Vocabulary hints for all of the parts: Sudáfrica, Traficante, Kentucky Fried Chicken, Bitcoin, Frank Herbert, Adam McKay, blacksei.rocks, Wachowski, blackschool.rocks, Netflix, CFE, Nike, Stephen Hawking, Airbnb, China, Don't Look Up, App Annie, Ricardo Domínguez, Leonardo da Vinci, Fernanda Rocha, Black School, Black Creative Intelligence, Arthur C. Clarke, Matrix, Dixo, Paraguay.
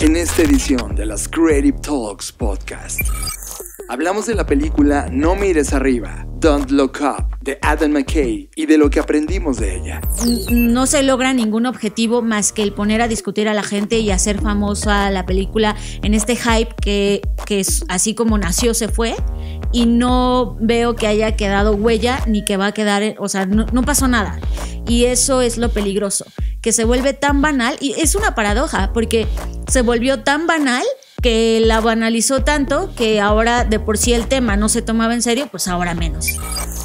en esta edición de las Creative Talks Podcast. Hablamos de la película No mires arriba, Don't Look Up, de Adam McKay, y de lo que aprendimos de ella. No se logra ningún objetivo más que el poner a discutir a la gente y hacer famosa la película en este hype que así como nació se fue, y no veo que haya quedado huella ni que va a quedar, o sea, no pasó nada. Y eso es lo peligroso, que se vuelve tan banal, y es una paradoja porque se volvió tan banal que la banalizó tanto que ahora de por sí el tema no se tomaba en serio, pues ahora menos.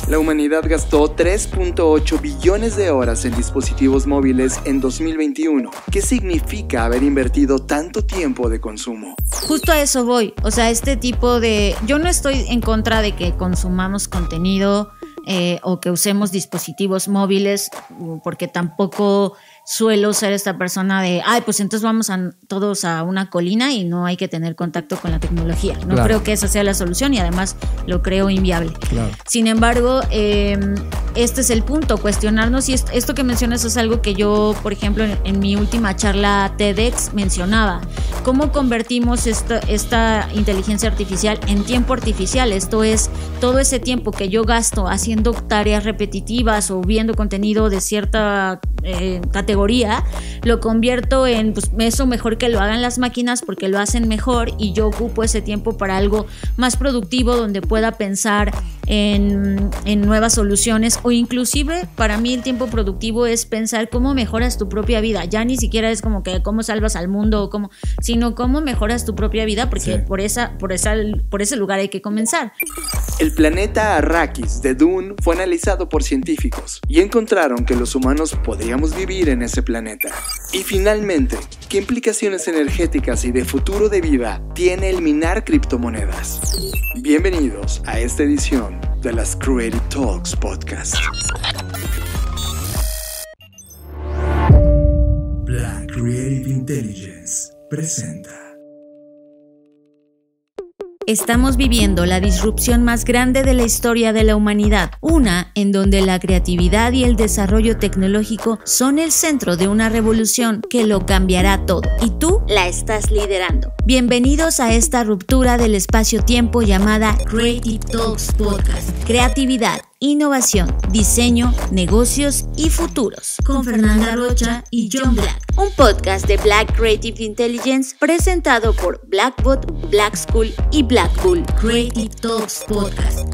La humanidad gastó 3.8 billones de horas en dispositivos móviles en 2021. ¿Qué significa haber invertido tanto tiempo de consumo? Justo a eso voy, o sea, este tipo de... Yo no estoy en contra de que consumamos contenido o que usemos dispositivos móviles, porque tampoco... Suelo ser esta persona de, ay, pues entonces vamos todos a una colina y no hay que tener contacto con la tecnología. No creo que esa sea la solución y además lo creo inviable. Claro. Sin embargo, este es el punto, cuestionarnos. Y esto que mencionas es algo que yo, por ejemplo, en mi última charla TEDx mencionaba. ¿Cómo convertimos esta inteligencia artificial en tiempo artificial? Esto es todo ese tiempo que yo gasto haciendo tareas repetitivas o viendo contenido de cierta categoría, lo convierto en, pues, eso mejor que lo hagan las máquinas porque lo hacen mejor, y yo ocupo ese tiempo para algo más productivo donde pueda pensar en nuevas soluciones, o inclusive para mí el tiempo productivo es pensar cómo mejoras tu propia vida. Ya ni siquiera es como que cómo salvas al mundo o cómo, sino cómo mejoras tu propia vida, porque sí, por ese lugar hay que comenzar. El planeta Arrakis de Dune fue analizado por científicos y encontraron que los humanos podríamos vivir en ese planeta. Y finalmente, ¿qué implicaciones energéticas y de futuro de vida tiene el minar criptomonedas? Bienvenidos a esta edición de las Creative Talks Podcast. Black Creative Intelligence presenta. Estamos viviendo la disrupción más grande de la historia de la humanidad, una en donde la creatividad y el desarrollo tecnológico son el centro de una revolución que lo cambiará todo, y tú la estás liderando. Bienvenidos a esta ruptura del espacio-tiempo llamada Creative Talks Podcast. Creatividad, innovación, diseño, negocios y futuros. Con Fernanda Rocha y John Black. Un podcast de Black Creative Intelligence presentado por Blackbot, Black School y Blackpool. Creative Talks Podcast.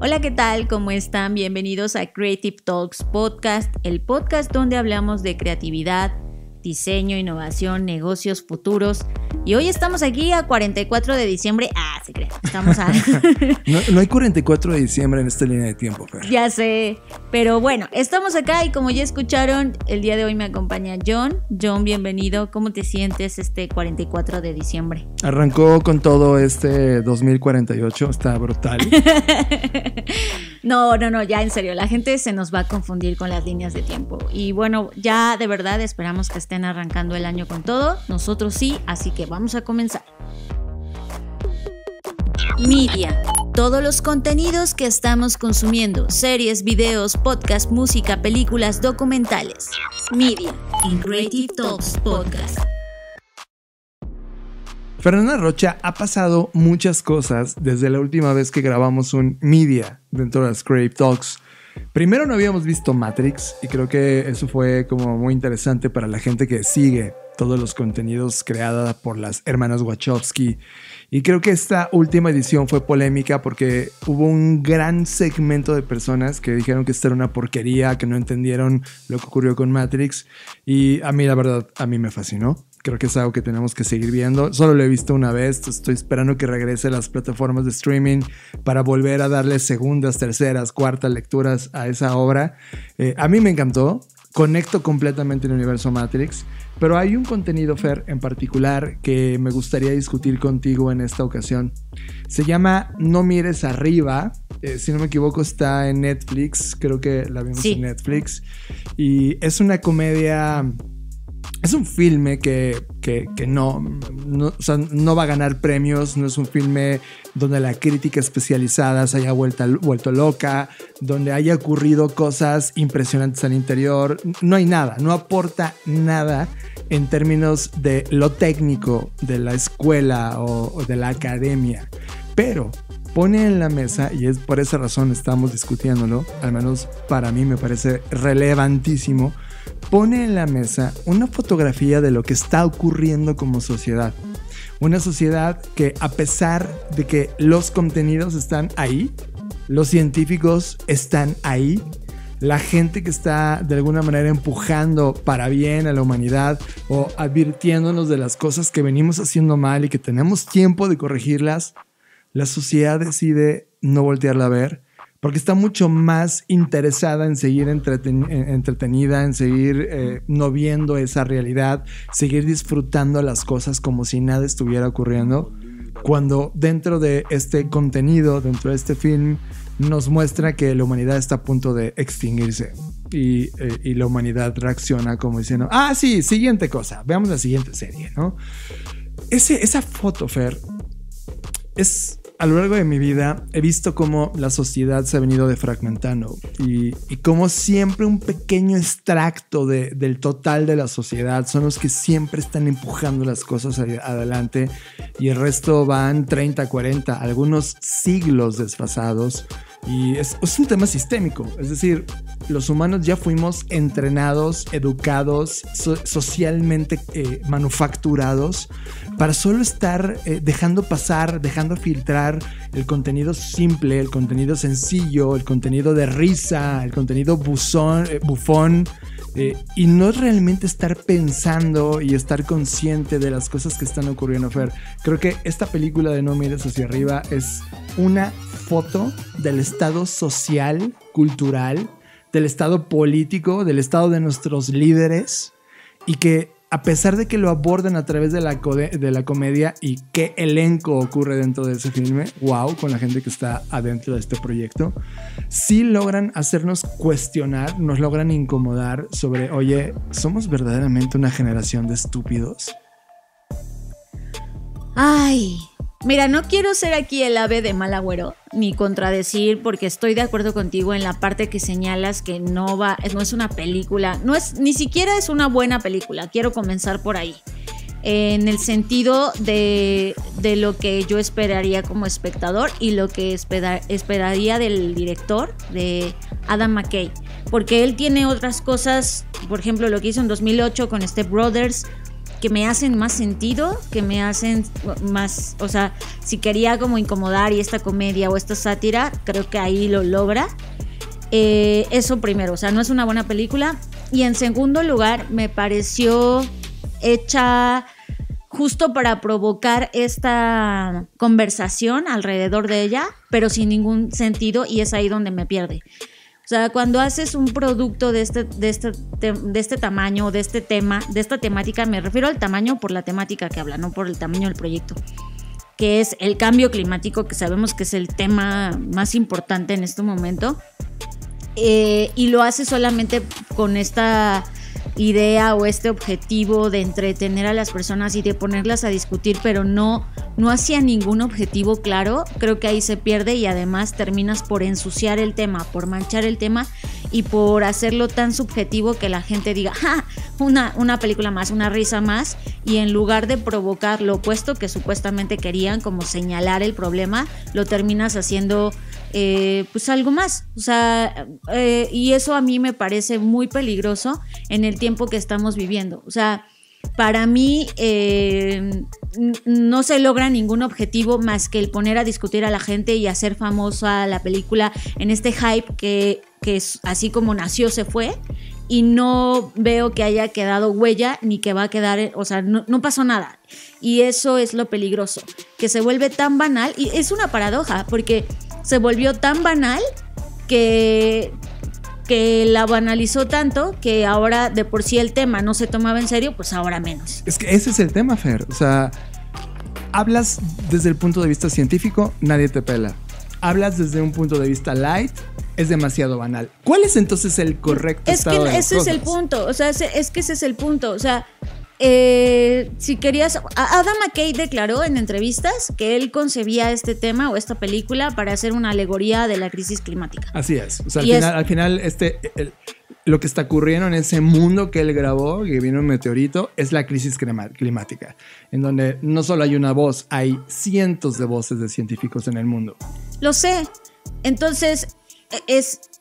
Hola, ¿qué tal? ¿Cómo están? Bienvenidos a Creative Talks Podcast, el podcast donde hablamos de creatividad, diseño, innovación, negocios, futuros. Y hoy estamos aquí a 44 de diciembre. Ah, se creen. Estamos a... no hay 44 de diciembre en esta línea de tiempo, Fer. Ya sé. Pero bueno, estamos acá y como ya escucharon, el día de hoy me acompaña John. John, bienvenido. ¿Cómo te sientes este 44 de diciembre? Arrancó con todo este 2048. Está brutal. No, ya en serio, la gente se nos va a confundir con las líneas de tiempo. Y bueno, ya de verdad esperamos que estén arrancando el año con todo. Nosotros sí, así que vamos a comenzar. Media. Todos los contenidos que estamos consumiendo, series, videos, podcasts, música, películas, documentales. Media. En Creative Talks Podcast. Fernanda Rocha, ha pasado muchas cosas desde la última vez que grabamos un media dentro de las Creative Talks. Primero no habíamos visto Matrix y creo que eso fue como muy interesante para la gente que sigue todos los contenidos creados por las hermanas Wachowski. Y creo que esta última edición fue polémica porque hubo un gran segmento de personas que dijeron que esta era una porquería, que no entendieron lo que ocurrió con Matrix. Y a mí, la verdad, a mí me fascinó. Creo que es algo que tenemos que seguir viendo. Solo lo he visto una vez. Estoy esperando que regrese a las plataformas de streaming para volver a darle segundas, terceras, cuartas lecturas a esa obra. A mí me encantó. Conecto completamente el universo Matrix. Pero hay un contenido, Fer, en particular que me gustaría discutir contigo en esta ocasión. Se llama No mires arriba. Si no me equivoco, está en Netflix. Creo que la vimos en Netflix. Y es una comedia... Es un filme que no va a ganar premios, no es un filme donde la crítica especializada se haya vuelto loca, donde haya ocurrido cosas impresionantes al interior. No hay nada, no aporta nada en términos de lo técnico de la escuela o de la academia. Pero pone en la mesa, y es por esa razón estamos discutiéndolo, al menos para mí me parece relevantísimo, pone en la mesa una fotografía de lo que está ocurriendo como sociedad. Una sociedad que, a pesar de que los contenidos están ahí, los científicos están ahí, la gente que está de alguna manera empujando para bien a la humanidad o advirtiéndonos de las cosas que venimos haciendo mal y que tenemos tiempo de corregirlas, la sociedad decide no voltearla a ver, porque está mucho más interesada en seguir entretenida, en seguir no viendo esa realidad, seguir disfrutando las cosas como si nada estuviera ocurriendo, cuando dentro de este contenido, dentro de este film, nos muestra que la humanidad está a punto de extinguirse. Y la humanidad reacciona como diciendo, ah, sí, siguiente cosa, veamos la siguiente serie, ¿no? Esa foto, Fer, es... A lo largo de mi vida he visto cómo la sociedad se ha venido defragmentando y cómo siempre un pequeño extracto del total de la sociedad son los que siempre están empujando las cosas adelante y el resto van 30, 40, algunos siglos desfasados. Y es un tema sistémico, es decir, los humanos ya fuimos entrenados, educados, socialmente manufacturados para solo estar dejando pasar, dejando filtrar el contenido simple, el contenido sencillo, el contenido de risa, el contenido bufón. Y no realmente estar pensando y estar consciente de las cosas que están ocurriendo, Fer. Creo que esta película de No mires hacia arriba es una foto del estado social, cultural, del estado político, del estado de nuestros líderes, y que a pesar de que lo abordan a través de la comedia, y qué elenco ocurre dentro de ese filme, wow, con la gente que está adentro de este proyecto, sí logran hacernos cuestionar, nos logran incomodar sobre, oye, ¿somos verdaderamente una generación de estúpidos? Ay, mira, no quiero ser aquí el ave de mal agüero, ni contradecir, porque estoy de acuerdo contigo en la parte que señalas que no es una película, ni siquiera es una buena película, quiero comenzar por ahí, en el sentido de lo que yo esperaría como espectador y lo que esperaría del director, de Adam McKay, porque él tiene otras cosas, por ejemplo, lo que hizo en 2008 con Step Brothers, que me hacen más sentido, que me hacen más, o sea, si quería como incomodar y esta comedia o esta sátira, creo que ahí lo logra. Eso primero, o sea, no es una buena película. Y en segundo lugar, me pareció hecha justo para provocar esta conversación alrededor de ella, pero sin ningún sentido, y es ahí donde me pierde. O sea, cuando haces un producto de este tamaño, de este tema, de esta temática, me refiero al tamaño por la temática que habla, no por el tamaño del proyecto, que es el cambio climático, que sabemos que es el tema más importante en este momento, y lo haces solamente con esta idea o este objetivo de entretener a las personas y de ponerlas a discutir, pero no hacía ningún objetivo claro. Creo que ahí se pierde, y además terminas por ensuciar el tema, por manchar el tema y por hacerlo tan subjetivo que la gente diga, ¡ja! Una película más, una risa más, y en lugar de provocar lo opuesto que supuestamente querían, como señalar el problema, lo terminas haciendo pues algo más, o sea, y eso a mí me parece muy peligroso en el tiempo que estamos viviendo. O sea, para mí no se logra ningún objetivo más que el poner a discutir a la gente y hacer famosa la película en este hype que así como nació se fue, y no veo que haya quedado huella ni que va a quedar, o sea, no pasó nada. Y eso es lo peligroso, que se vuelve tan banal, y es una paradoja porque se volvió tan banal que la banalizó tanto que ahora de por sí el tema no se tomaba en serio, pues ahora menos. Es que ese es el tema, Fer. O sea, hablas desde el punto de vista científico, nadie te pela. Hablas desde un punto de vista light, es demasiado banal. ¿Cuál es entonces el correcto estado de las cosas? Es que ese es el punto. O sea, Si querías, Adam McKay declaró en entrevistas que él concebía este tema o esta película para hacer una alegoría de la crisis climática. Así es. O sea, al final lo que está ocurriendo en ese mundo que él grabó, que vino un meteorito, es la crisis climática, en donde no solo hay una voz, hay cientos de voces de científicos en el mundo. Lo sé. Entonces,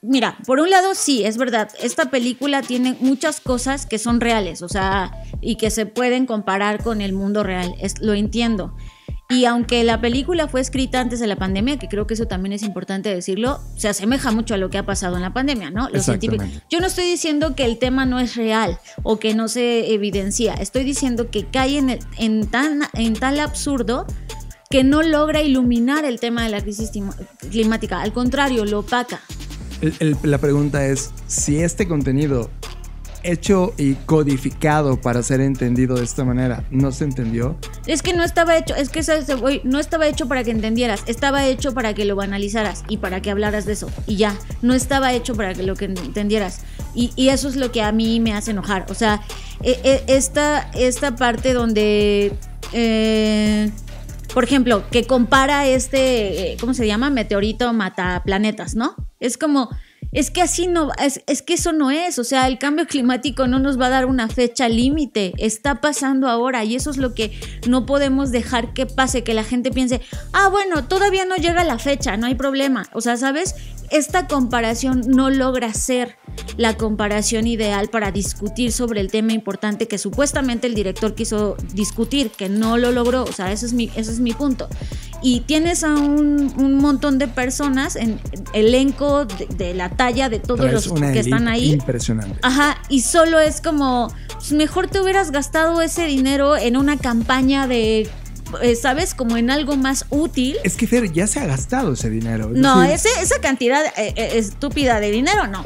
mira, por un lado sí, es verdad, esta película tiene muchas cosas que son reales, o sea, y que se pueden comparar con el mundo real, lo entiendo. Y aunque la película fue escrita antes de la pandemia, que creo que eso también es importante decirlo, se asemeja mucho a lo que ha pasado en la pandemia, ¿no? Los científicos. Yo no estoy diciendo que el tema no es real o que no se evidencia, estoy diciendo que cae en tal absurdo que no logra iluminar el tema de la crisis climática, al contrario, lo opaca. La pregunta es, si este contenido hecho y codificado para ser entendido de esta manera, ¿no se entendió? Es que no estaba hecho, es que no estaba hecho para que entendieras, estaba hecho para que lo banalizaras y para que hablaras de eso, y ya, no estaba hecho para que lo que entendieras, y eso es lo que a mí me hace enojar, o sea, esta parte donde, por ejemplo, que compara ¿cómo se llama? Meteorito mataplanetas, ¿no? Es como, es que así no, es que eso no es, o sea, el cambio climático no nos va a dar una fecha límite, está pasando ahora y eso es lo que no podemos dejar que pase, que la gente piense, ah, bueno, todavía no llega la fecha, no hay problema, o sea, ¿sabes? Esta comparación no logra ser la comparación ideal para discutir sobre el tema importante que supuestamente el director quiso discutir, que no lo logró, o sea, ese es mi punto. Y tienes a un montón de personas en elenco de la talla de todos los que están ahí. Impresionante. Ajá, y solo es como, pues mejor te hubieras gastado ese dinero en una campaña de, ¿sabes? Como en algo más útil. Es que Fer, ya se ha gastado ese dinero. No, esa cantidad estúpida de dinero, no.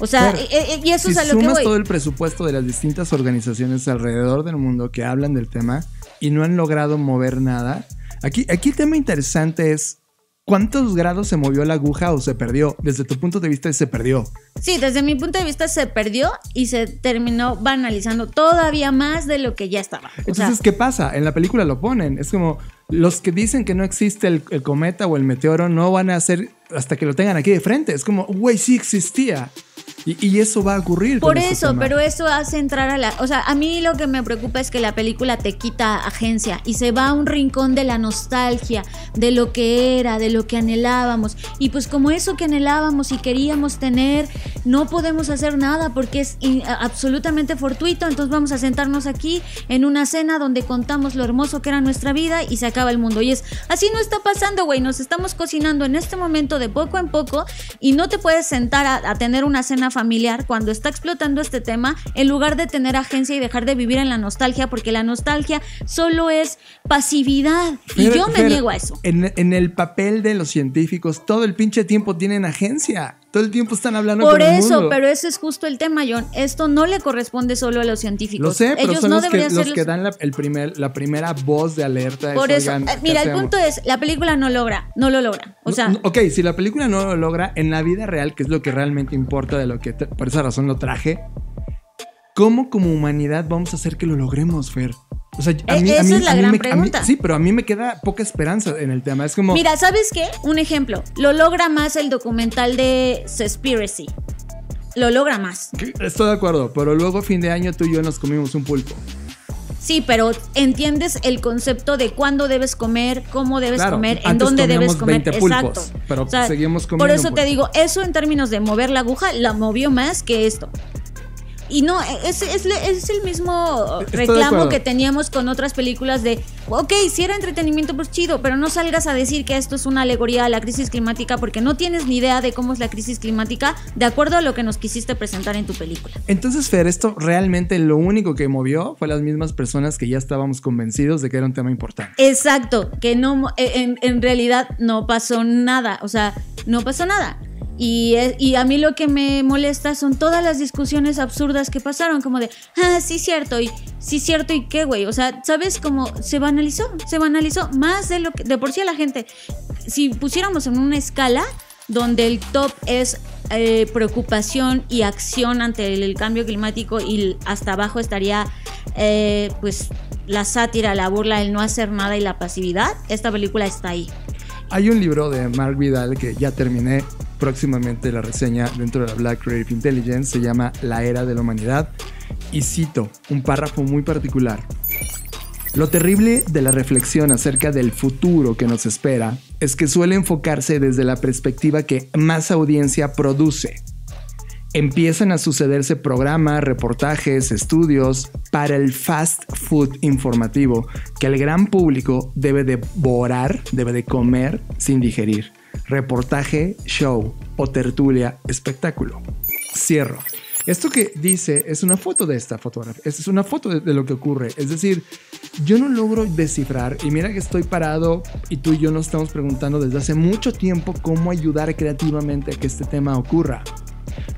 O sea, claro, y eso es a lo que voy. Todo el presupuesto de las distintas organizaciones alrededor del mundo que hablan del tema y no han logrado mover nada. Aquí el tema interesante es ¿cuántos grados se movió la aguja o se perdió? Desde tu punto de vista se perdió. Sí, desde mi punto de vista se perdió y se terminó banalizando todavía más de lo que ya estaba. Entonces, ¿qué pasa? En la película lo ponen. Es como los que dicen que no existe el cometa o el meteoro no van a hacer hasta que lo tengan aquí de frente. Es como, güey, sí existía. Y eso va a ocurrir. Por eso, pero eso hace entrar a la... O sea, a mí lo que me preocupa es que la película te quita agencia y se va a un rincón de la nostalgia, de lo que era, de lo que anhelábamos. Y pues como eso que anhelábamos y queríamos tener, no podemos hacer nada porque es absolutamente fortuito. Entonces vamos a sentarnos aquí en una cena donde contamos lo hermoso que era nuestra vida y se acaba el mundo. Y es, así no está pasando, güey. Nos estamos cocinando en este momento de poco en poco y no te puedes sentar a tener una cena familiar cuando está explotando este tema en lugar de tener agencia y dejar de vivir en la nostalgia, porque la nostalgia solo es pasividad, pero, y yo me niego a eso. En el papel de los científicos todo el pinche tiempo tienen agencia. Todo el tiempo están hablando por eso, mundo. Pero ese es justo el tema, John. Esto no le corresponde solo a los científicos. Lo sé, pero ellos son no los que dan la primera voz de alerta. Por eso, mira, el punto es, la película no lo logra. O sea, ok, si la película no lo logra en la vida real, que es lo que realmente importa, de lo que por esa razón lo traje, ¿cómo como humanidad vamos a hacer que lo logremos, Fer? O sea, esa es la gran pregunta. Sí, pero a mí me queda poca esperanza en el tema. Es como... Mira, ¿sabes qué? Un ejemplo. Lo logra más el documental de Seaspiracy. Lo logra más. Estoy de acuerdo, pero luego a fin de año tú y yo nos comimos un pulpo. Sí, pero entiendes el concepto de cuándo debes comer, cómo debes comer, en dónde debes comer. 20 pulpos, exacto. Pero o sea, seguimos comiendo. Por eso te digo, eso en términos de mover la aguja, la movió más que esto. Y no, es el mismo reclamo que teníamos con otras películas de, ok, si era entretenimiento, pues chido, pero no salgas a decir que esto es una alegoría a la crisis climática porque no tienes ni idea de cómo es la crisis climática de acuerdo a lo que nos quisiste presentar en tu película. Entonces, Fer, esto realmente lo único que movió fue las mismas personas que ya estábamos convencidos de que era un tema importante. Exacto, que no, en realidad no pasó nada, o sea, no pasó nada. Y a mí lo que me molesta son todas las discusiones absurdas que pasaron, como de, ah, sí cierto, y qué, güey, o sea, ¿sabes? Como se banalizó más de lo que, de por sí a la gente, si pusiéramos en una escala donde el top es preocupación y acción ante el cambio climático y hasta abajo estaría pues la sátira, la burla, el no hacer nada y la pasividad, esta película está ahí. Hay un libro de Mark Vidal que ya terminé, próximamente la reseña dentro de la Black Creative Intelligence, se llama La Era de la Humanidad, y cito un párrafo muy particular. Lo terrible de la reflexión acerca del futuro que nos espera es que suele enfocarse desde la perspectiva que más audiencia produce. Empiezan a sucederse programas, reportajes, estudios para el fast food informativo que el gran público debe devorar, debe de comer sin digerir. Reportaje, show o tertulia, espectáculo. Cierro. Esto que dice es una foto de esta fotografía, es una foto de lo que ocurre, es decir, yo no logro descifrar, y mira que estoy parado y tú y yo nos estamos preguntando desde hace mucho tiempo cómo ayudar creativamente a que este tema ocurra.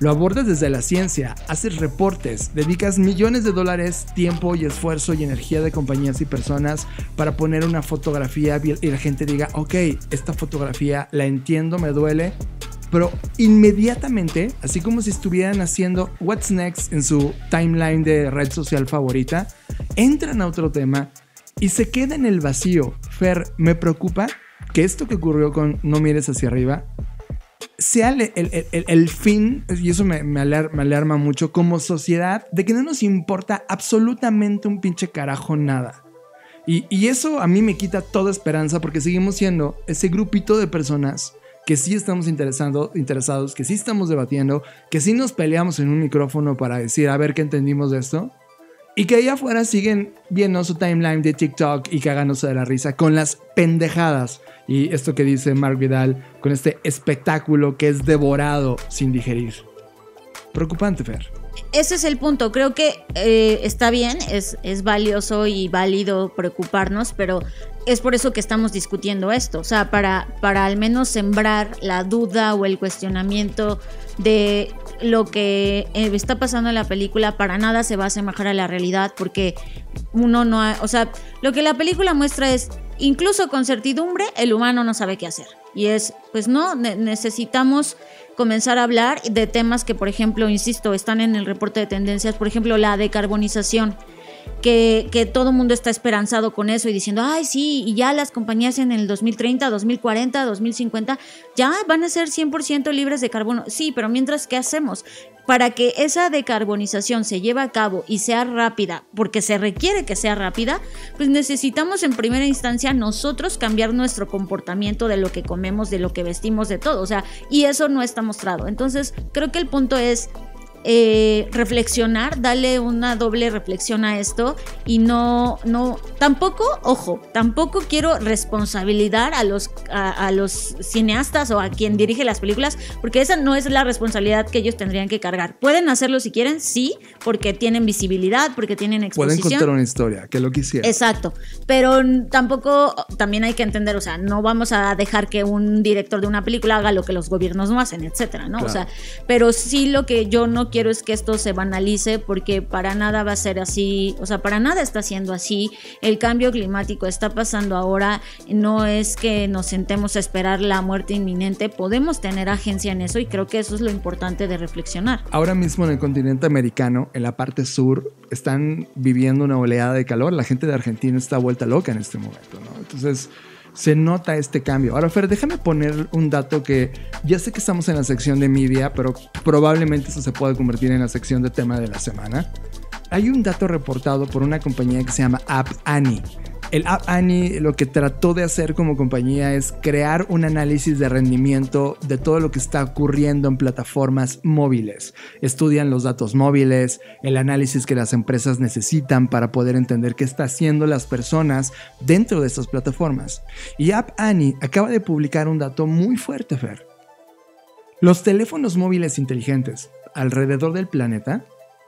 Lo abordas desde la ciencia, haces reportes, dedicas millones de dólares, tiempo y esfuerzo y energía de compañías y personas para poner una fotografía y la gente diga, ok, esta fotografía la entiendo, me duele. Pero inmediatamente, así como si estuvieran haciendo What's Next en su timeline de red social favorita, entran a otro tema y se queda en el vacío. Fer, me preocupa que esto que ocurrió con No mires hacia arriba sea el fin, y eso me alarma mucho, como sociedad, de que no nos importa absolutamente un pinche carajo nada. Y eso a mí me quita toda esperanza porque seguimos siendo ese grupito de personas que sí estamos interesados, que sí estamos debatiendo, que sí nos peleamos en un micrófono para decir, a ver qué entendimos de esto, y que ahí afuera siguen viendo su timeline de TikTok y cagándose de la risa con las pendejadas. Y esto que dice Mark Vidal, con este espectáculo que es devorado sin digerir. Preocupante, Fer. Ese es el punto. Creo que está bien, es valioso y válido preocuparnos, pero es por eso que estamos discutiendo esto. O sea, para al menos sembrar la duda o el cuestionamiento de lo que está pasando en la película. Para nada se va a asemejar a la realidad porque uno no ha, o sea, lo que la película muestra es, incluso con certidumbre, el humano no sabe qué hacer. Y es, pues no, necesitamos comenzar a hablar de temas que, por ejemplo, insisto, están en el reporte de tendencias, por ejemplo, la decarbonización, que todo mundo está esperanzado con eso y diciendo, ay, sí, y ya las compañías en el 2030, 2040, 2050, ya van a ser 100% libres de carbono. Sí, pero mientras, ¿qué hacemos? Para que esa decarbonización se lleve a cabo y sea rápida, porque se requiere que sea rápida, pues necesitamos en primera instancia nosotros cambiar nuestro comportamiento de lo que comemos, de lo que vestimos, de todo, o sea, y eso no está mostrado. Entonces, creo que el punto es reflexionar, darle una doble reflexión a esto y no tampoco, ojo, tampoco quiero responsabilizar a los cineastas o a quien dirige las películas, porque esa no es la responsabilidad que ellos tendrían que cargar. Pueden hacerlo si quieren, sí, porque tienen visibilidad, porque tienen exposición. Pueden contar una historia, que lo quisiera. Exacto, pero tampoco, también hay que entender, o sea, no vamos a dejar que un director de una película haga lo que los gobiernos no hacen, etcétera, ¿no? Claro. O sea, pero sí, lo que yo no quiero es que esto se banalice, porque para nada va a ser así, o sea, para nada está siendo así. El cambio climático está pasando ahora, no es que nos sentemos a esperar la muerte inminente, podemos tener agencia en eso y creo que eso es lo importante de reflexionar. Ahora mismo en el continente americano, en la parte sur, están viviendo una oleada de calor, la gente de Argentina está vuelta loca en este momento, ¿no? Entonces se nota este cambio. Ahora, Fer, déjame poner un dato que ya sé que estamos en la sección de media, pero probablemente eso se pueda convertir en la sección de tema de la semana. Hay un dato reportado por una compañía que se llama App Annie. El App Annie lo que trató de hacer como compañía es crear un análisis de rendimiento de todo lo que está ocurriendo en plataformas móviles. Estudian los datos móviles, el análisis que las empresas necesitan para poder entender qué está haciendo las personas dentro de estas plataformas. Y App Annie acaba de publicar un dato muy fuerte, Fer. Los teléfonos móviles inteligentes alrededor del planeta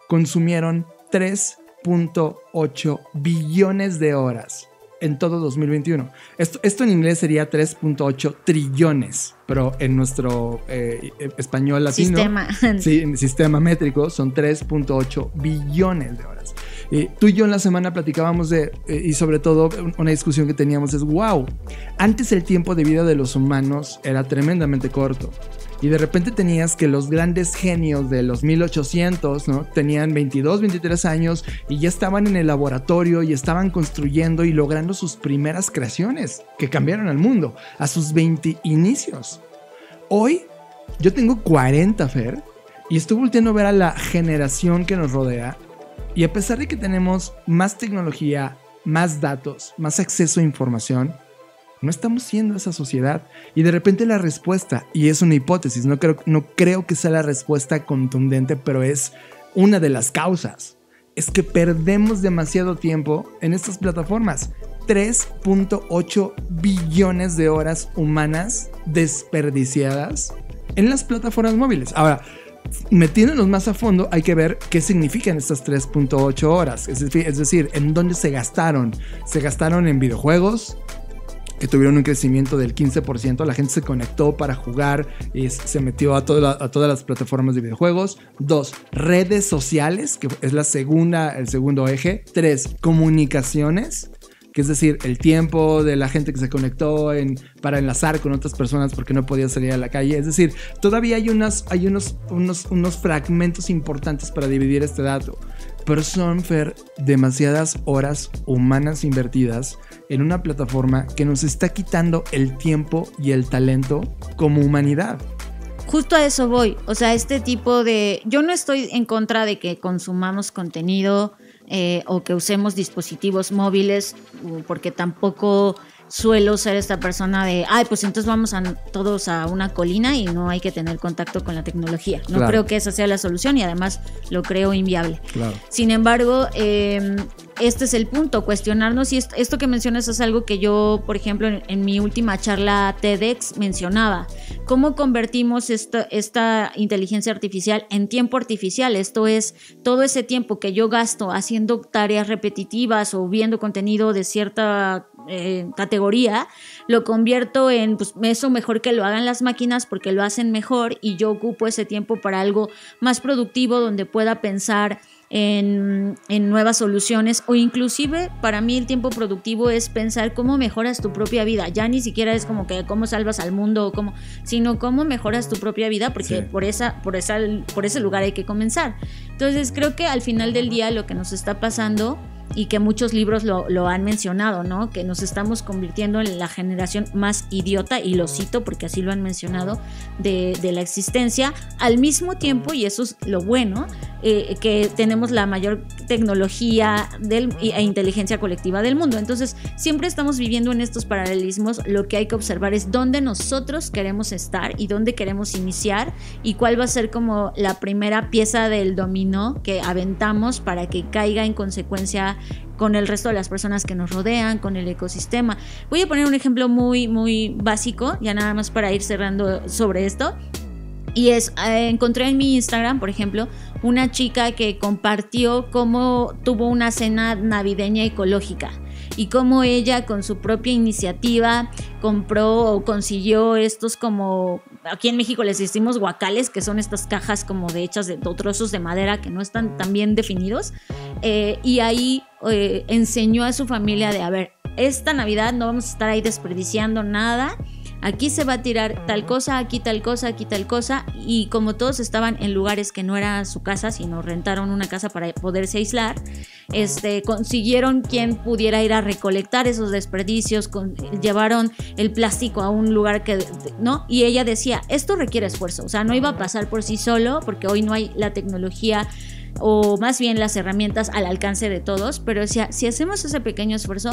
consumieron 3.8 billones de horas en todo 2021. Esto en inglés sería 3.8 trillones, pero en nuestro español latino, sistema métrico, son 3.8 billones de horas. Tú y yo en la semana platicábamos de, y sobre todo una discusión que teníamos es, wow, antes el tiempo de vida de los humanos era tremendamente corto. Y de repente tenías que los grandes genios de los 1800, ¿no? Tenían 22, 23 años y ya estaban en el laboratorio y estaban construyendo y logrando sus primeras creaciones que cambiaron al mundo a sus 20 inicios. Hoy yo tengo 40, Fer, y estoy volteando a ver a la generación que nos rodea y a pesar de que tenemos más tecnología, más datos, más acceso a información, no estamos siendo esa sociedad. Y de repente la respuesta, y es una hipótesis, no creo que sea la respuesta contundente, pero es una de las causas, es que perdemos demasiado tiempo en estas plataformas. 3.8 billones de horas humanas desperdiciadas en las plataformas móviles. Ahora, metiéndonos más a fondo, hay que ver qué significan estas 3.8 horas, es decir, en dónde se gastaron. Se gastaron en videojuegos, que tuvieron un crecimiento del 15%, la gente se conectó para jugar y se metió a todas las plataformas de videojuegos. 2, redes sociales, que es el segundo eje. 3, comunicaciones, que es decir, el tiempo de la gente que se conectó para enlazar con otras personas porque no podía salir a la calle. Es decir, todavía hay unos fragmentos importantes para dividir este dato. Pero son, Fer, demasiadas horas humanas invertidas en una plataforma que nos está quitando el tiempo y el talento como humanidad. Justo a eso voy. O sea, este tipo de... Yo no estoy en contra de que consumamos contenido o que usemos dispositivos móviles, porque tampoco suelo ser esta persona de, ay, pues entonces vamos todos a una colina y no hay que tener contacto con la tecnología. No creo que esa sea la solución y además lo creo inviable. Claro. Sin embargo, este es el punto, cuestionarnos, y esto que mencionas es algo que yo, por ejemplo, en mi última charla TEDx mencionaba. ¿Cómo convertimos esta inteligencia artificial en tiempo artificial? Esto es, todo ese tiempo que yo gasto haciendo tareas repetitivas o viendo contenido de cierta categoría, lo convierto en, pues, eso mejor que lo hagan las máquinas porque lo hacen mejor, y yo ocupo ese tiempo para algo más productivo donde pueda pensar en nuevas soluciones, o inclusive para mí el tiempo productivo es pensar cómo mejoras tu propia vida. Ya ni siquiera es como que cómo salvas al mundo, sino cómo mejoras tu propia vida, porque sí, por ese lugar hay que comenzar. Entonces creo que al final del día lo que nos está pasando, y que muchos libros lo han mencionado, ¿no? Que nos estamos convirtiendo en la generación más idiota, y lo cito porque así lo han mencionado, de la existencia. Al mismo tiempo, y eso es lo bueno, que tenemos la mayor tecnología e inteligencia colectiva del mundo. Entonces, siempre estamos viviendo en estos paralelismos. Lo que hay que observar es dónde nosotros queremos estar y dónde queremos iniciar, y cuál va a ser como la primera pieza del dominó que aventamos para que caiga en consecuencia con el resto de las personas que nos rodean, con el ecosistema. Voy a poner un ejemplo muy, muy básico, ya nada más para ir cerrando sobre esto. Y es, encontré en mi Instagram, por ejemplo, una chica que compartió cómo tuvo una cena navideña ecológica y cómo ella con su propia iniciativa compró o consiguió estos, como aquí en México les decimos guacales, que son estas cajas como de hechas de trozos de madera que no están tan bien definidos, y ahí enseñó a su familia de, a ver, esta Navidad no vamos a estar ahí desperdiciando nada. Aquí se va a tirar tal cosa, aquí tal cosa, aquí tal cosa. Y como todos estaban en lugares que no era su casa, sino rentaron una casa para poderse aislar, consiguieron quien pudiera ir a recolectar esos desperdicios, llevaron el plástico a un lugar que no. Y ella decía, esto requiere esfuerzo, o sea, no iba a pasar por sí solo, porque hoy no hay la tecnología, o más bien las herramientas al alcance de todos. Pero decía, si hacemos ese pequeño esfuerzo,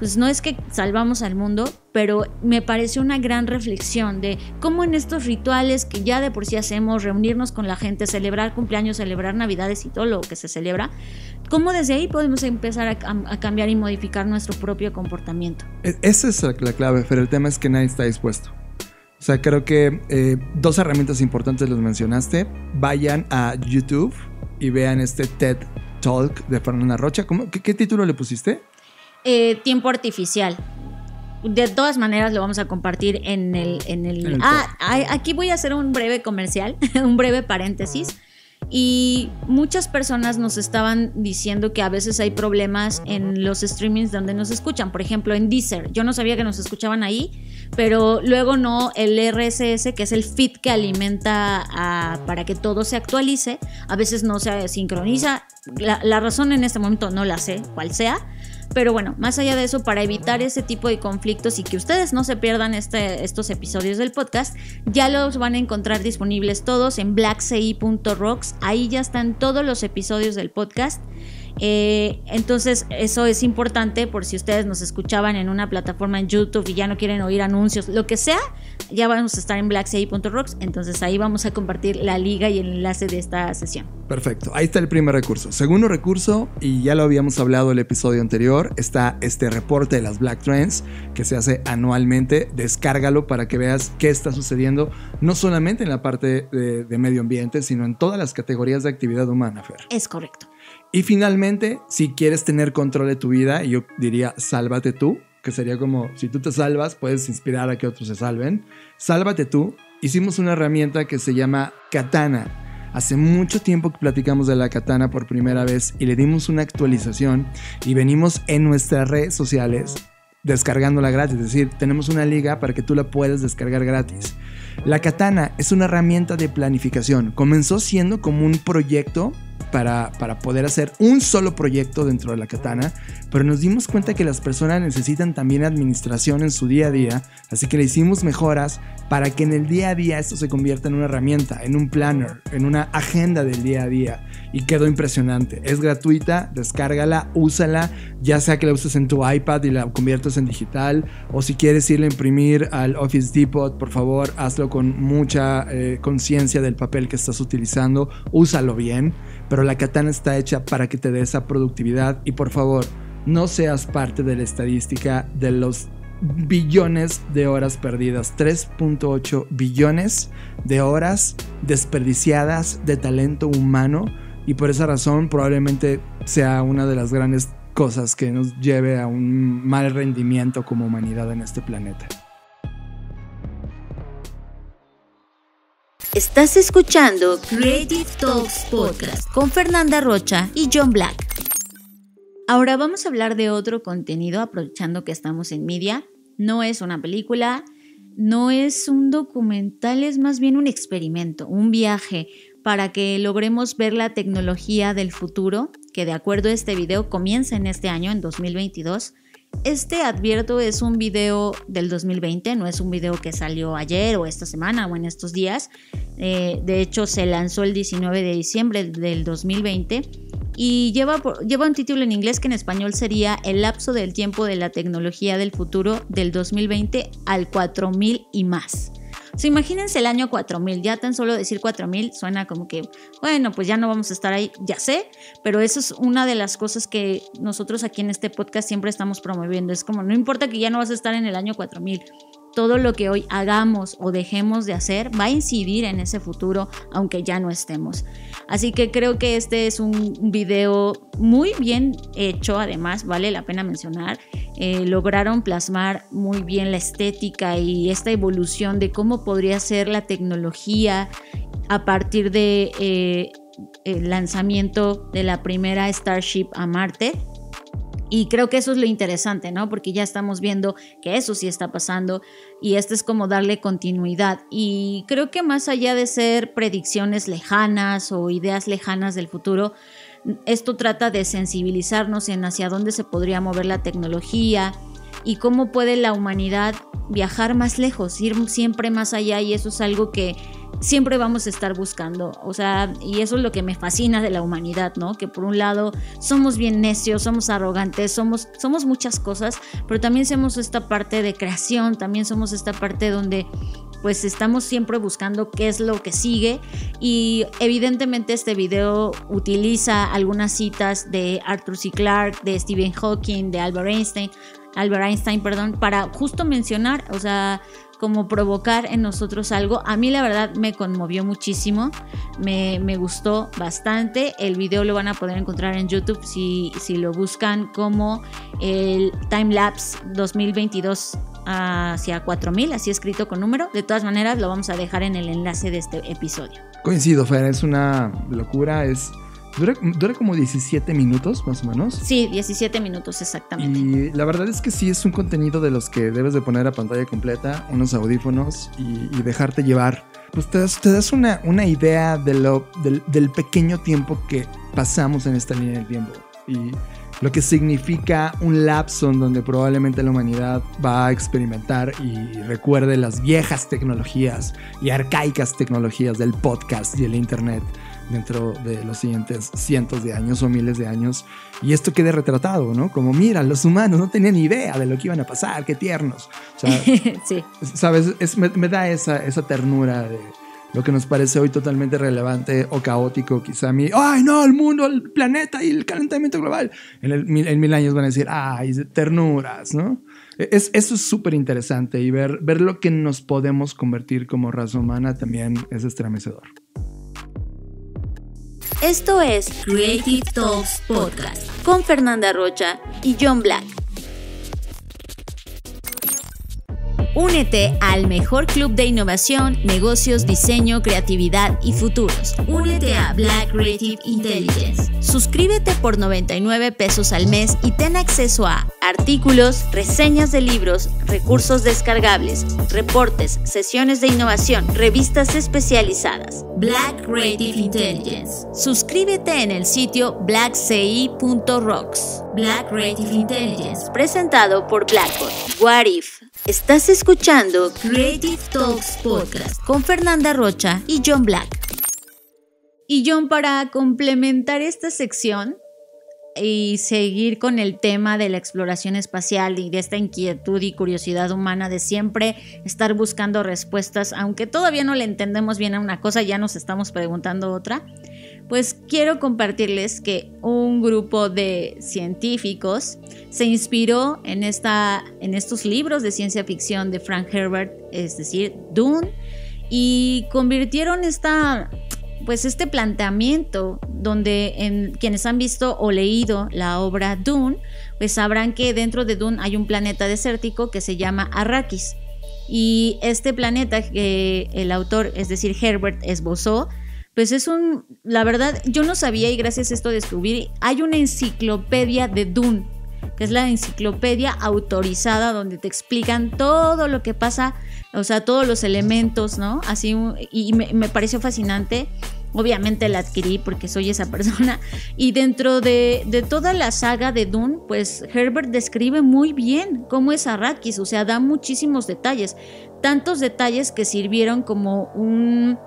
pues no es que salvamos al mundo, pero me pareció una gran reflexión de cómo en estos rituales que ya de por sí hacemos, reunirnos con la gente, celebrar cumpleaños, celebrar Navidades y todo lo que se celebra, cómo desde ahí podemos empezar a cambiar y modificar nuestro propio comportamiento. Esa es la clave, pero el tema es que nadie está dispuesto. O sea, creo que dos herramientas importantes las mencionaste. Vayan a YouTube y vean este TED Talk de Fernanda Rocha. ¿Qué título le pusiste? Tiempo artificial. De todas maneras lo vamos a compartir en el aquí voy a hacer un breve comercial, un breve paréntesis. Y muchas personas nos estaban diciendo que a veces hay problemas en los streamings donde nos escuchan. Por ejemplo, en Deezer. Yo no sabía que nos escuchaban ahí, pero luego no, el RSS, que es el feed que alimenta para que todo se actualice, a veces no se sincroniza. La razón en este momento no la sé, cuál sea. Pero bueno, más allá de eso, para evitar ese tipo de conflictos y que ustedes no se pierdan estos episodios del podcast, ya los van a encontrar disponibles todos en blacksei.rocks. Ahí ya están todos los episodios del podcast. Entonces eso es importante por si ustedes nos escuchaban en una plataforma en YouTube y ya no quieren oír anuncios, lo que sea, ya vamos a estar en blacksei.rocks. Entonces ahí vamos a compartir la liga y el enlace de esta sesión. Perfecto, ahí está el primer recurso. Segundo recurso, y ya lo habíamos hablado el episodio anterior, está este reporte de las Black Trends que se hace anualmente. Descárgalo para que veas qué está sucediendo, no solamente en la parte de medio ambiente, sino en todas las categorías de actividad humana, Fer. Es correcto. Y finalmente, si quieres tener control de tu vida, yo diría sálvate tú, que sería como si tú te salvas, puedes inspirar a que otros se salven. Sálvate tú. Hicimos una herramienta que se llama Katana. Hace mucho tiempo que platicamos de la Katana por primera vez y le dimos una actualización y venimos en nuestras redes sociales descargándola gratis. Es decir, tenemos una liga para que tú la puedas descargar gratis. La Katana es una herramienta de planificación. Comenzó siendo como un proyecto para poder hacer un solo proyecto dentro de la Katana, pero nos dimos cuenta que las personas necesitan también administración en su día a día, así que le hicimos mejoras para que en el día a día esto se convierta en una herramienta, en un planner, en una agenda del día a día, y quedó impresionante. Es gratuita, descárgala, úsala, ya sea que la uses en tu iPad y la conviertas en digital, o si quieres irla a imprimir al Office Depot, por favor, hazlo con mucha conciencia del papel que estás utilizando, úsalo bien. Pero la Katana está hecha para que te dé esa productividad. Y por favor, no seas parte de la estadística de los billones de horas perdidas. 3.8 billones de horas desperdiciadas de talento humano. Y por esa razón probablemente sea una de las grandes cosas que nos lleve a un mal rendimiento como humanidad en este planeta. Estás escuchando Creative Talks Podcast con Fernanda Rocha y John Black. Ahora vamos a hablar de otro contenido, aprovechando que estamos en media. No es una película, no es un documental, es más bien un experimento, un viaje para que logremos ver la tecnología del futuro, que de acuerdo a este video comienza en este año, en 2022. Este, advierto, es un video del 2020, no es un video que salió ayer o esta semana o en estos días. De hecho, se lanzó el 19 de diciembre del 2020 y lleva un título en inglés que en español sería El lapso del tiempo de la tecnología del futuro del 2020 al 4000 y más. So, imagínense el año 4000, ya tan solo decir 4000 suena como que, bueno, pues ya no vamos a estar ahí, ya sé, pero eso es una de las cosas que nosotros aquí en este podcast siempre estamos promoviendo. Es como, no importa que ya no vas a estar en el año 4000, todo lo que hoy hagamos o dejemos de hacer va a incidir en ese futuro, aunque ya no estemos. Así que creo que este es un video muy bien hecho, además vale la pena mencionar. Lograron plasmar muy bien la estética y esta evolución de cómo podría ser la tecnología a partir de el lanzamiento de la primera Starship a Marte. Y creo que eso es lo interesante, ¿no? Porque ya estamos viendo que eso sí está pasando y este es como darle continuidad. Y creo que más allá de ser predicciones lejanas o ideas lejanas del futuro, esto trata de sensibilizarnos en hacia dónde se podría mover la tecnología y cómo puede la humanidad viajar más lejos, ir siempre más allá, y eso es algo que siempre vamos a estar buscando, o sea, y eso es lo que me fascina de la humanidad, ¿no? Que por un lado somos bien necios, somos arrogantes, somos muchas cosas, pero también somos esta parte de creación, también somos esta parte donde pues estamos siempre buscando qué es lo que sigue. Y evidentemente este video utiliza algunas citas de Arthur C. Clarke, de Stephen Hawking, de Albert Einstein, para justo mencionar, o sea, como provocar en nosotros algo. A mí la verdad me conmovió muchísimo, me gustó bastante. El video lo van a poder encontrar en YouTube si lo buscan como el Timelapse 2022 hacia 4000, así escrito con número. De todas maneras, lo vamos a dejar en el enlace de este episodio. Coincido, Fer, es una locura, es... Dura como 17 minutos, más o menos. Sí, 17 minutos exactamente. Y la verdad es que sí, es un contenido de los que debes de poner a pantalla completa, unos audífonos y dejarte llevar. Pues te das una idea de del pequeño tiempo que pasamos en esta línea del tiempo. Y lo que significa un lapso en donde probablemente la humanidad va a experimentar y recuerde las viejas tecnologías y arcaicas tecnologías del podcast y el internet dentro de los siguientes cientos de años o miles de años, y esto quede retratado, ¿no? Como, mira, los humanos no tenían idea de lo que iban a pasar, qué tiernos. O sea, sí. ¿Sabes? Me da esa ternura de lo que nos parece hoy totalmente relevante o caótico, quizá a mí, ¡ay, no! El mundo, el planeta y el calentamiento global. En 1000 años van a decir, ¡ay, ternuras!, ¿no? Eso es súper interesante, y ver lo que nos podemos convertir como raza humana también es estremecedor. Esto es Creative Talks Podcast con Fernanda Rocha y John Black. Únete al mejor club de innovación, negocios, diseño, creatividad y futuros. Únete a Black Creative Intelligence. Suscríbete por 99 pesos al mes y ten acceso a artículos, reseñas de libros, recursos descargables, reportes, sesiones de innovación, revistas especializadas. Black Creative Intelligence. Suscríbete en el sitio blacksei.rocks. Black Creative Intelligence, presentado por Blackbot. What If? Estás escuchando Creative Talks Podcast con Fernanda Rocha y John Black. Y John, para complementar esta sección y seguir con el tema de la exploración espacial y de esta inquietud y curiosidad humana de siempre estar buscando respuestas, aunque todavía no le entendemos bien a una cosa, ya nos estamos preguntando otra, pues quiero compartirles que un grupo de científicos se inspiró en estos libros de ciencia ficción de Frank Herbert, es decir, Dune, y convirtieron este planteamiento donde quienes han visto o leído la obra Dune, pues sabrán que dentro de Dune hay un planeta desértico que se llama Arrakis, y este planeta que el autor, es decir, Herbert, esbozó, pues la verdad, yo no sabía, y gracias a esto descubrí, hay una enciclopedia de Dune, que es la enciclopedia autorizada donde te explican todo lo que pasa, o sea, todos los elementos, ¿no? Así, y me pareció fascinante. Obviamente la adquirí porque soy esa persona. Y dentro de toda la saga de Dune, pues Herbert describe muy bien cómo es Arrakis, o sea, da muchísimos detalles. Tantos detalles que sirvieron como un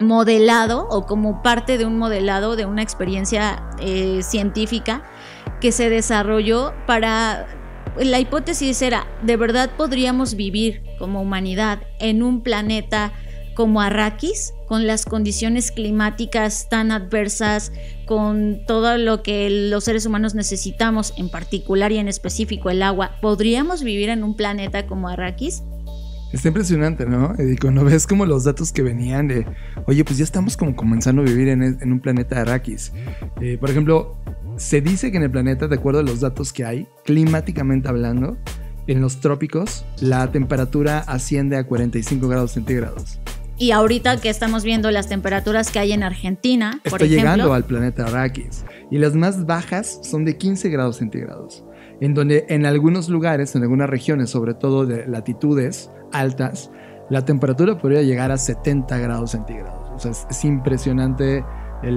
modelado o como parte de un modelado de una experiencia científica que se desarrolló para... La hipótesis era, ¿de verdad podríamos vivir como humanidad en un planeta como Arrakis, con las condiciones climáticas tan adversas, con todo lo que los seres humanos necesitamos, en particular y en específico el agua? ¿Podríamos vivir en un planeta como Arrakis? Está impresionante, ¿no? Y cuando ves como los datos que venían de, oye, pues ya estamos como comenzando a vivir en un planeta Arrakis. Por ejemplo, se dice que en el planeta, de acuerdo a los datos que hay, climáticamente hablando, en los trópicos, la temperatura asciende a 45 grados centígrados. Y ahorita que estamos viendo las temperaturas que hay en Argentina, por ejemplo, llegando al planeta Arrakis. Y las más bajas son de 15 grados centígrados. En donde en algunos lugares, en algunas regiones, sobre todo de latitudes altas, la temperatura podría llegar a 70 grados centígrados. O sea, es impresionante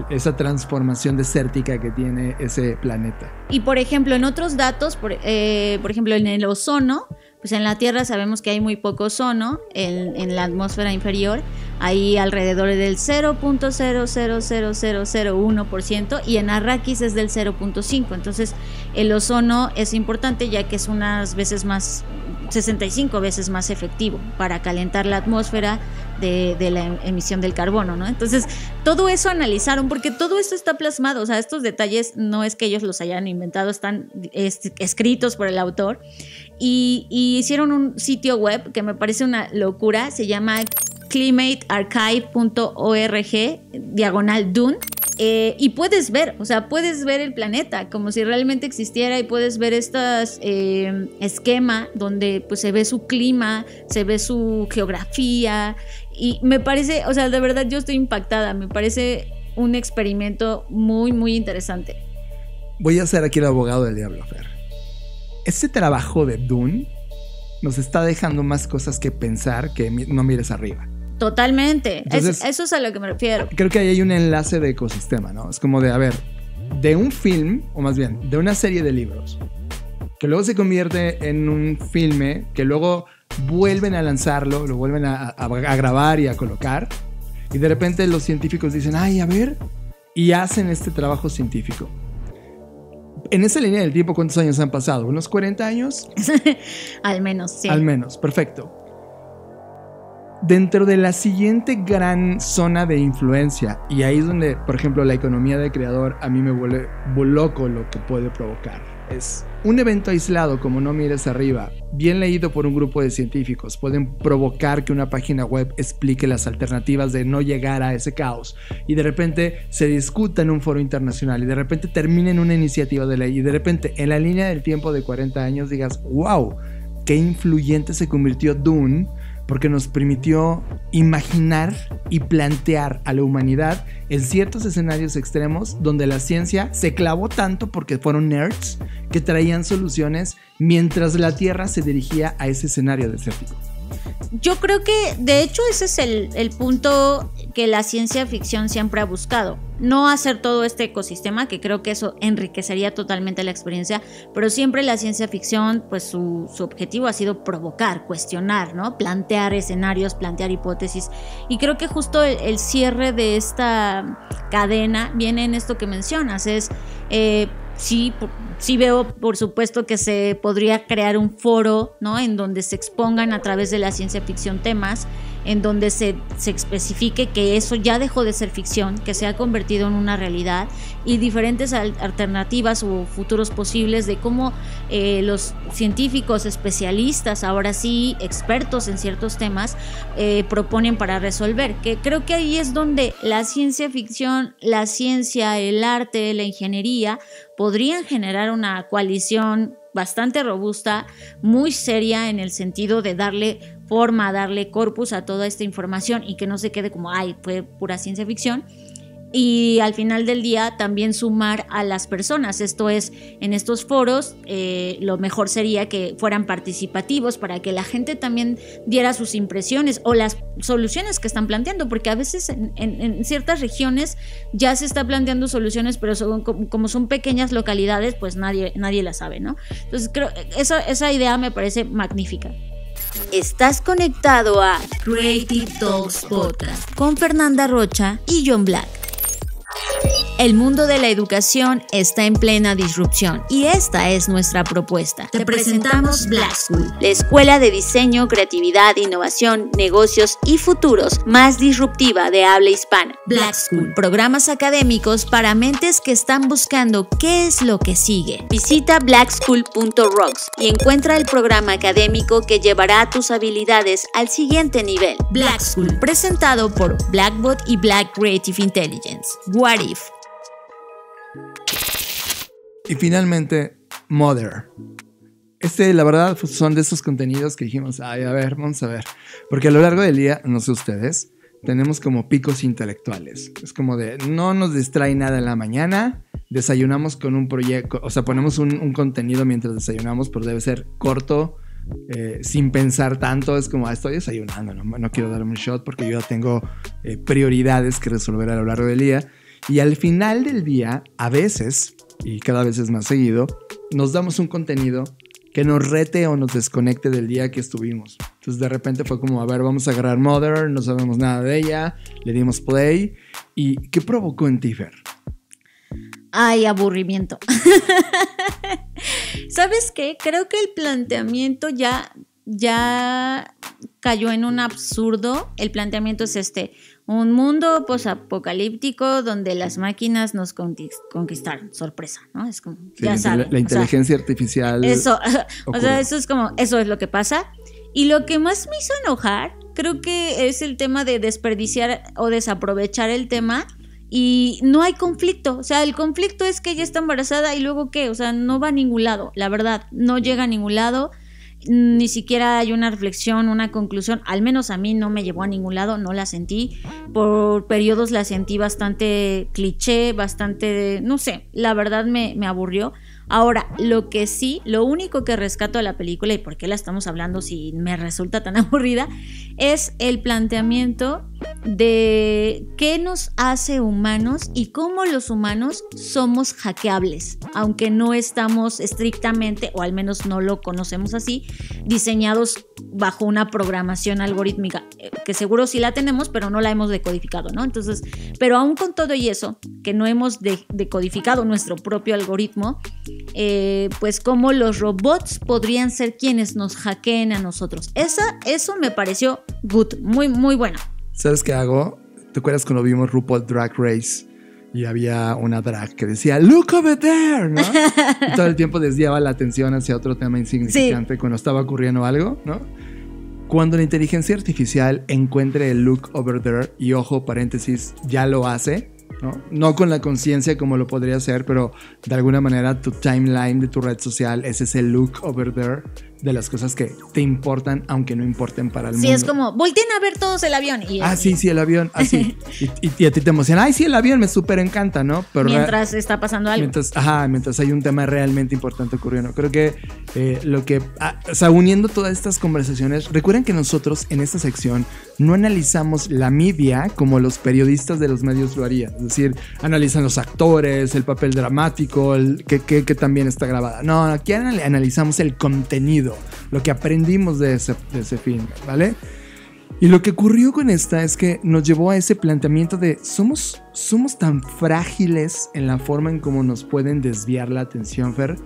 esa transformación desértica que tiene ese planeta. Y por ejemplo, en otros datos, por ejemplo en el ozono, pues en la Tierra sabemos que hay muy poco ozono en la atmósfera inferior, hay alrededor del 0.000001% y en Arrakis es del 0.5%. Entonces el ozono es importante ya que es 65 veces más efectivo para calentar la atmósfera de la emisión del carbono, ¿no? Entonces todo eso analizaron porque todo esto está plasmado, o sea, estos detalles no es que ellos los hayan inventado, están escritos por el autor y hicieron un sitio web que me parece una locura, se llama climatearchive.org/Dune Y puedes ver, o sea, puedes ver el planeta como si realmente existiera, y puedes ver estos esquemas donde pues se ve su clima, se ve su geografía, y me parece, o sea, de verdad yo estoy impactada, me parece un experimento muy, muy interesante. Voy a ser aquí el abogado del diablo, Fer. Este trabajo de Dune nos está dejando más cosas que pensar que No mires arriba. Totalmente. Entonces, eso es a lo que me refiero. Creo que ahí hay un enlace de ecosistema, ¿no? Es como de, a ver, de un film, o más bien, de una serie de libros, que luego se convierte en un filme, que luego vuelven a lanzarlo, lo vuelven a grabar y a colocar, y de repente los científicos dicen, ay, a ver, y hacen este trabajo científico. En esa línea del tiempo, ¿cuántos años han pasado? ¿Unos 40 años? Al menos, sí. Al menos, perfecto. Dentro de la siguiente gran zona de influencia, y ahí es donde, por ejemplo, la economía de creador a mí me vuelve loco lo que puede provocar. Es un evento aislado como No mires arriba, bien leído por un grupo de científicos, pueden provocar que una página web explique las alternativas de no llegar a ese caos, y de repente se discuta en un foro internacional, y de repente termina en una iniciativa de ley, y de repente en la línea del tiempo de 40 años digas, wow, qué influyente se convirtió Dune, porque nos permitió imaginar y plantear a la humanidad en ciertos escenarios extremos donde la ciencia se clavó tanto porque fueron nerds que traían soluciones mientras la Tierra se dirigía a ese escenario desértico. Yo creo que, de hecho, ese es el punto que la ciencia ficción siempre ha buscado. No hacer todo este ecosistema, que creo que eso enriquecería totalmente la experiencia, pero siempre la ciencia ficción, pues su objetivo ha sido provocar, cuestionar, ¿no? Plantear escenarios, plantear hipótesis. Y creo que justo el cierre de esta cadena viene en esto que mencionas, es... Sí veo, por supuesto, que se podría crear un foro, ¿no? En donde se expongan a través de la ciencia ficción temas, en donde se especifique que eso ya dejó de ser ficción, que se ha convertido en una realidad, y diferentes alternativas o futuros posibles de cómo los científicos, especialistas, ahora sí expertos en ciertos temas, proponen para resolver. Que creo que ahí es donde la ciencia ficción, la ciencia, el arte, la ingeniería podrían generar una coalición bastante robusta, muy seria en el sentido de darle forma, darle corpus a toda esta información y que no se quede como, ay, fue pura ciencia ficción. Y al final del día también sumar a las personas, esto es, en estos foros lo mejor sería que fueran participativos para que la gente también diera sus impresiones o las soluciones que están planteando, porque a veces en ciertas regiones ya se está planteando soluciones, pero como son pequeñas localidades, pues nadie las sabe, ¿no? Entonces creo esa idea me parece magnífica. Estás conectado a Creative Talks Podcast con Fernanda Rocha y John Black. El mundo de la educación está en plena disrupción y esta es nuestra propuesta. Te presentamos Black School, la escuela de diseño, creatividad, innovación, negocios y futuros más disruptiva de habla hispana. Black School, programas académicos para mentes que están buscando qué es lo que sigue. Visita blackschool.rocks y encuentra el programa académico que llevará tus habilidades al siguiente nivel. Black School, presentado por Blackbot y Black Creative Intelligence. What if? Y finalmente, Mother. La verdad, son de esos contenidos que dijimos, ay, a ver, vamos a ver. Porque a lo largo del día, no sé ustedes, tenemos como picos intelectuales. Es como de, no nos distrae nada en la mañana, desayunamos con un proyecto, o sea, ponemos un contenido mientras desayunamos, pero debe ser corto, sin pensar tanto. Es como, estoy desayunando, no quiero darme un shot porque yo ya tengo prioridades que resolver a lo largo del día. Y al final del día, a veces, y cada vez es más seguido, nos damos un contenido que nos rete o nos desconecte del día que estuvimos. Entonces de repente fue como, a ver, vamos a agarrar Mother, no sabemos nada de ella, le dimos play. ¿Y qué provocó en ti, Fer? Ay, aburrimiento. ¿Sabes qué? Creo que el planteamiento ya cayó en un absurdo. El planteamiento es este: un mundo posapocalíptico donde las máquinas nos conquistaron. Sorpresa, ¿no? Es como, sí, ya saben. La inteligencia artificial. Eso, o sea, eso es lo que pasa. Y lo que más me hizo enojar, creo que es el tema de desperdiciar o desaprovechar el tema y no hay conflicto. O sea, el conflicto es que ella está embarazada y luego ¿qué? O sea, no va a ningún lado, la verdad, no llega a ningún lado, ni siquiera hay una reflexión, una conclusión. Al menos a mí no me llevó a ningún lado, no la sentí. Por periodos la sentí bastante cliché, bastante, no sé, la verdad me aburrió. Ahora, lo que sí, lo único que rescato de la película, y por qué la estamos hablando si me resulta tan aburrida, es el planteamiento de qué nos hace humanos y cómo los humanos somos hackeables, aunque no estamos estrictamente, o al menos no lo conocemos así, diseñados bajo una programación algorítmica, que seguro sí la tenemos, pero no la hemos decodificado, ¿no? Entonces, pero aún con todo y eso, que no hemos decodificado nuestro propio algoritmo, pues cómo los robots podrían ser quienes nos hackeen a nosotros. Eso me pareció good, muy, muy bueno. ¿Sabes qué hago? ¿Te acuerdas cuando vimos RuPaul Drag Race? Y había una drag que decía, look over there, ¿no? Y todo el tiempo desviaba la atención hacia otro tema insignificante, sí, cuando estaba ocurriendo algo, ¿no? Cuando la inteligencia artificial encuentre el look over there, y ojo, paréntesis, ya lo hace, ¿no? No con la conciencia como lo podría hacer, pero de alguna manera tu timeline de tu red social es ese look over there de las cosas que te importan, aunque no importen para el mundo. Sí, es como, volteen a ver todos el avión. Y sí, el avión, así. y a ti te emociona, ay, sí, el avión me súper encanta, ¿no? Pero mientras está pasando algo. Mientras hay un tema realmente importante ocurriendo. Creo que uniendo todas estas conversaciones, recuerden que nosotros en esta sección no analizamos la media como los periodistas de los medios lo harían. Es decir, analizan los actores, el papel dramático, que también está grabada. No, aquí analizamos el contenido, lo que aprendimos de ese film, ¿vale? Y lo que ocurrió con esta es que nos llevó a ese planteamiento de somos tan frágiles en la forma en cómo nos pueden desviar la atención, Fer,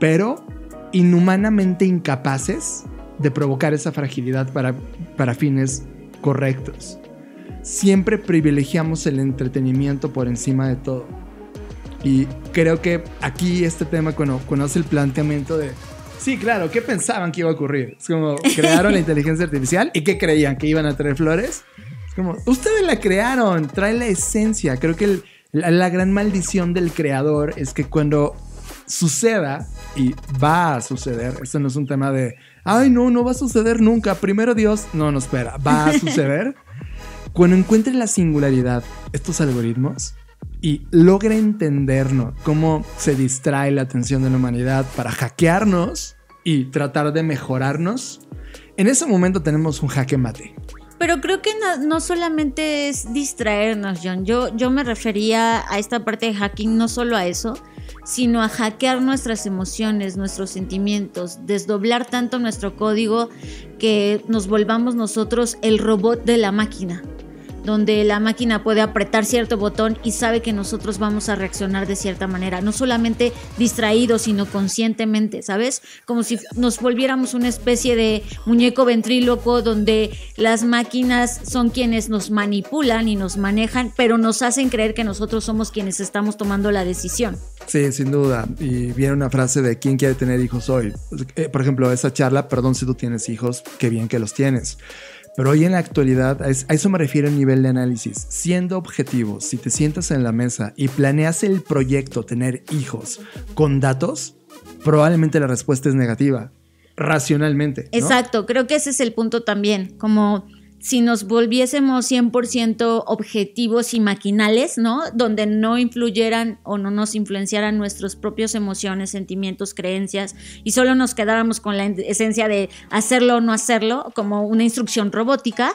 pero inhumanamente incapaces de provocar esa fragilidad para fines correctos. Siempre privilegiamos el entretenimiento por encima de todo. Y creo que aquí este tema, cuando conoce el planteamiento de sí, claro, ¿qué pensaban que iba a ocurrir? Es como, crearon la inteligencia artificial y ¿qué creían? ¿Que iban a traer flores? Es como, ustedes la crearon, trae la esencia. Creo que la gran maldición del creador es que cuando suceda, y va a suceder, esto no es un tema de, ay, no va a suceder nunca, primero Dios, no espera, va a suceder. Cuando encuentren la singularidad, estos algoritmos, y logra entendernos cómo se distrae la atención de la humanidad para hackearnos y tratar de mejorarnos, en ese momento tenemos un jaque mate. Pero creo que no solamente es distraernos, John. Yo me refería a esta parte de hacking, no solo a eso, sino a hackear nuestras emociones, nuestros sentimientos, desdoblar tanto nuestro código que nos volvamos nosotros el robot de la máquina, donde la máquina puede apretar cierto botón y sabe que nosotros vamos a reaccionar de cierta manera, no solamente distraídos, sino conscientemente, ¿sabes? Como si nos volviéramos una especie de muñeco ventríloco donde las máquinas son quienes nos manipulan y nos manejan, pero nos hacen creer que nosotros somos quienes estamos tomando la decisión. Sí, sin duda. Y viene una frase de ¿quién quiere tener hijos hoy? Por ejemplo, esa charla, perdón si tú tienes hijos, qué bien que los tienes. Pero hoy en la actualidad, a eso me refiero el nivel de análisis. Siendo objetivo, si te sientas en la mesa y planeas el proyecto tener hijos con datos, probablemente la respuesta es negativa, racionalmente, ¿no? Exacto, creo que ese es el punto también, como si nos volviésemos 100% objetivos y maquinales, ¿no? Donde no influyeran o no nos influenciaran nuestras propias emociones, sentimientos, creencias, y solo nos quedáramos con la esencia de hacerlo o no hacerlo, como una instrucción robótica,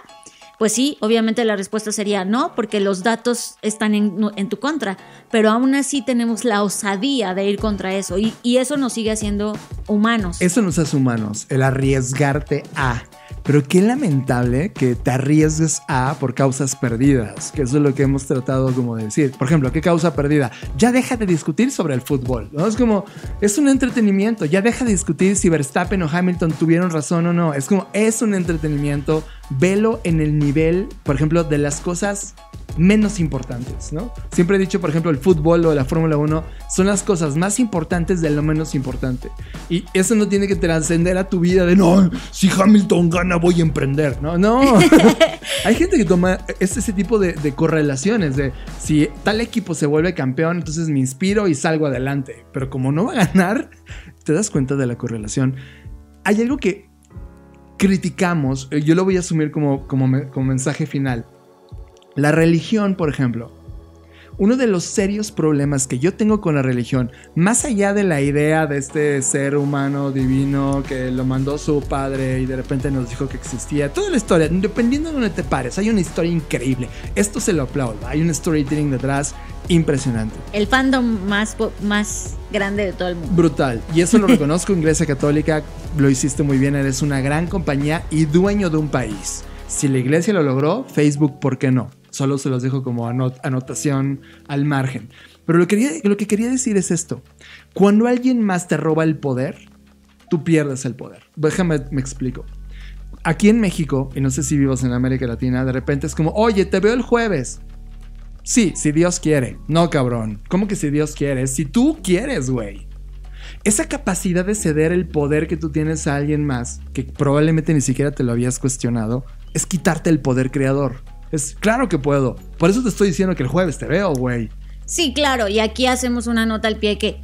pues sí, obviamente la respuesta sería no, porque los datos están en tu contra, pero aún así tenemos la osadía de ir contra eso, y eso nos sigue haciendo humanos. Eso nos hace humanos, el arriesgarte a... Pero qué lamentable que te arriesgues a por causas perdidas, que eso es lo que hemos tratado como de decir. Por ejemplo, ¿qué causa perdida? Ya deja de discutir sobre el fútbol, ¿no? Es como, es un entretenimiento, ya deja de discutir si Verstappen o Hamilton tuvieron razón o no. Es como, es un entretenimiento, velo en el nivel, por ejemplo, de las cosas menos importantes, ¿no? Siempre he dicho, por ejemplo, el fútbol o la Fórmula 1 son las cosas más importantes de lo menos importante. Y eso no tiene que trascender a tu vida de, no, si Hamilton gana voy a emprender, ¿no? No. Hay gente que toma ese tipo de correlaciones de, si tal equipo se vuelve campeón, entonces me inspiro y salgo adelante. Pero como no va a ganar, te das cuenta de la correlación. Hay algo que criticamos, yo lo voy a asumir como mensaje final. La religión, por ejemplo. Uno de los serios problemas que yo tengo con la religión, más allá de la idea de este ser humano divino que lo mandó su padre y de repente nos dijo que existía, toda la historia, dependiendo de donde te pares, hay una historia increíble. Esto se lo aplaudo. Hay un storytelling detrás impresionante. El fandom más grande de todo el mundo. Brutal. Y eso lo reconozco, Iglesia Católica, lo hiciste muy bien. Eres una gran compañía y dueño de un país. Si la iglesia lo logró, Facebook, ¿por qué no? Solo se los dejo como anotación al margen. Pero lo que quería decir es esto. Cuando alguien más te roba el poder, tú pierdes el poder. Déjame, me explico. Aquí en México, y no sé si vivas en América Latina, de repente es como, oye, te veo el jueves. Sí, si Dios quiere. No, cabrón. ¿Cómo que si Dios quiere? Si tú quieres, güey. Esa capacidad de ceder el poder que tú tienes a alguien más, que probablemente ni siquiera te lo habías cuestionado, es quitarte el poder creador. Es claro que puedo. Por eso te estoy diciendo que el jueves te veo, güey. Sí, claro. Y aquí hacemos una nota al pie que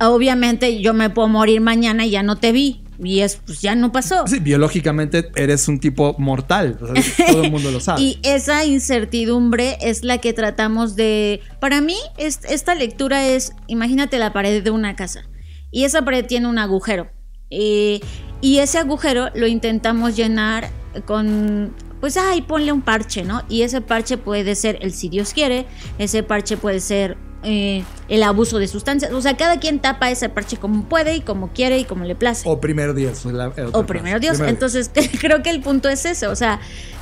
obviamente yo me puedo morir mañana y ya no te vi. Y es, pues ya no pasó. Sí, biológicamente eres un tipo mortal. O sea, todo el mundo lo sabe. Y esa incertidumbre es la que tratamos de... Para mí, esta lectura es... Imagínate la pared de una casa. Y esa pared tiene un agujero. Y ese agujero lo intentamos llenar con, pues, ay, ponle un parche, ¿no? Y ese parche puede ser el si Dios quiere, ese parche puede ser el abuso de sustancias. O sea, cada quien tapa ese parche como puede y como quiere y como le place. O primero Dios. O primero Dios. Entonces, creo que el punto es ese. O sea,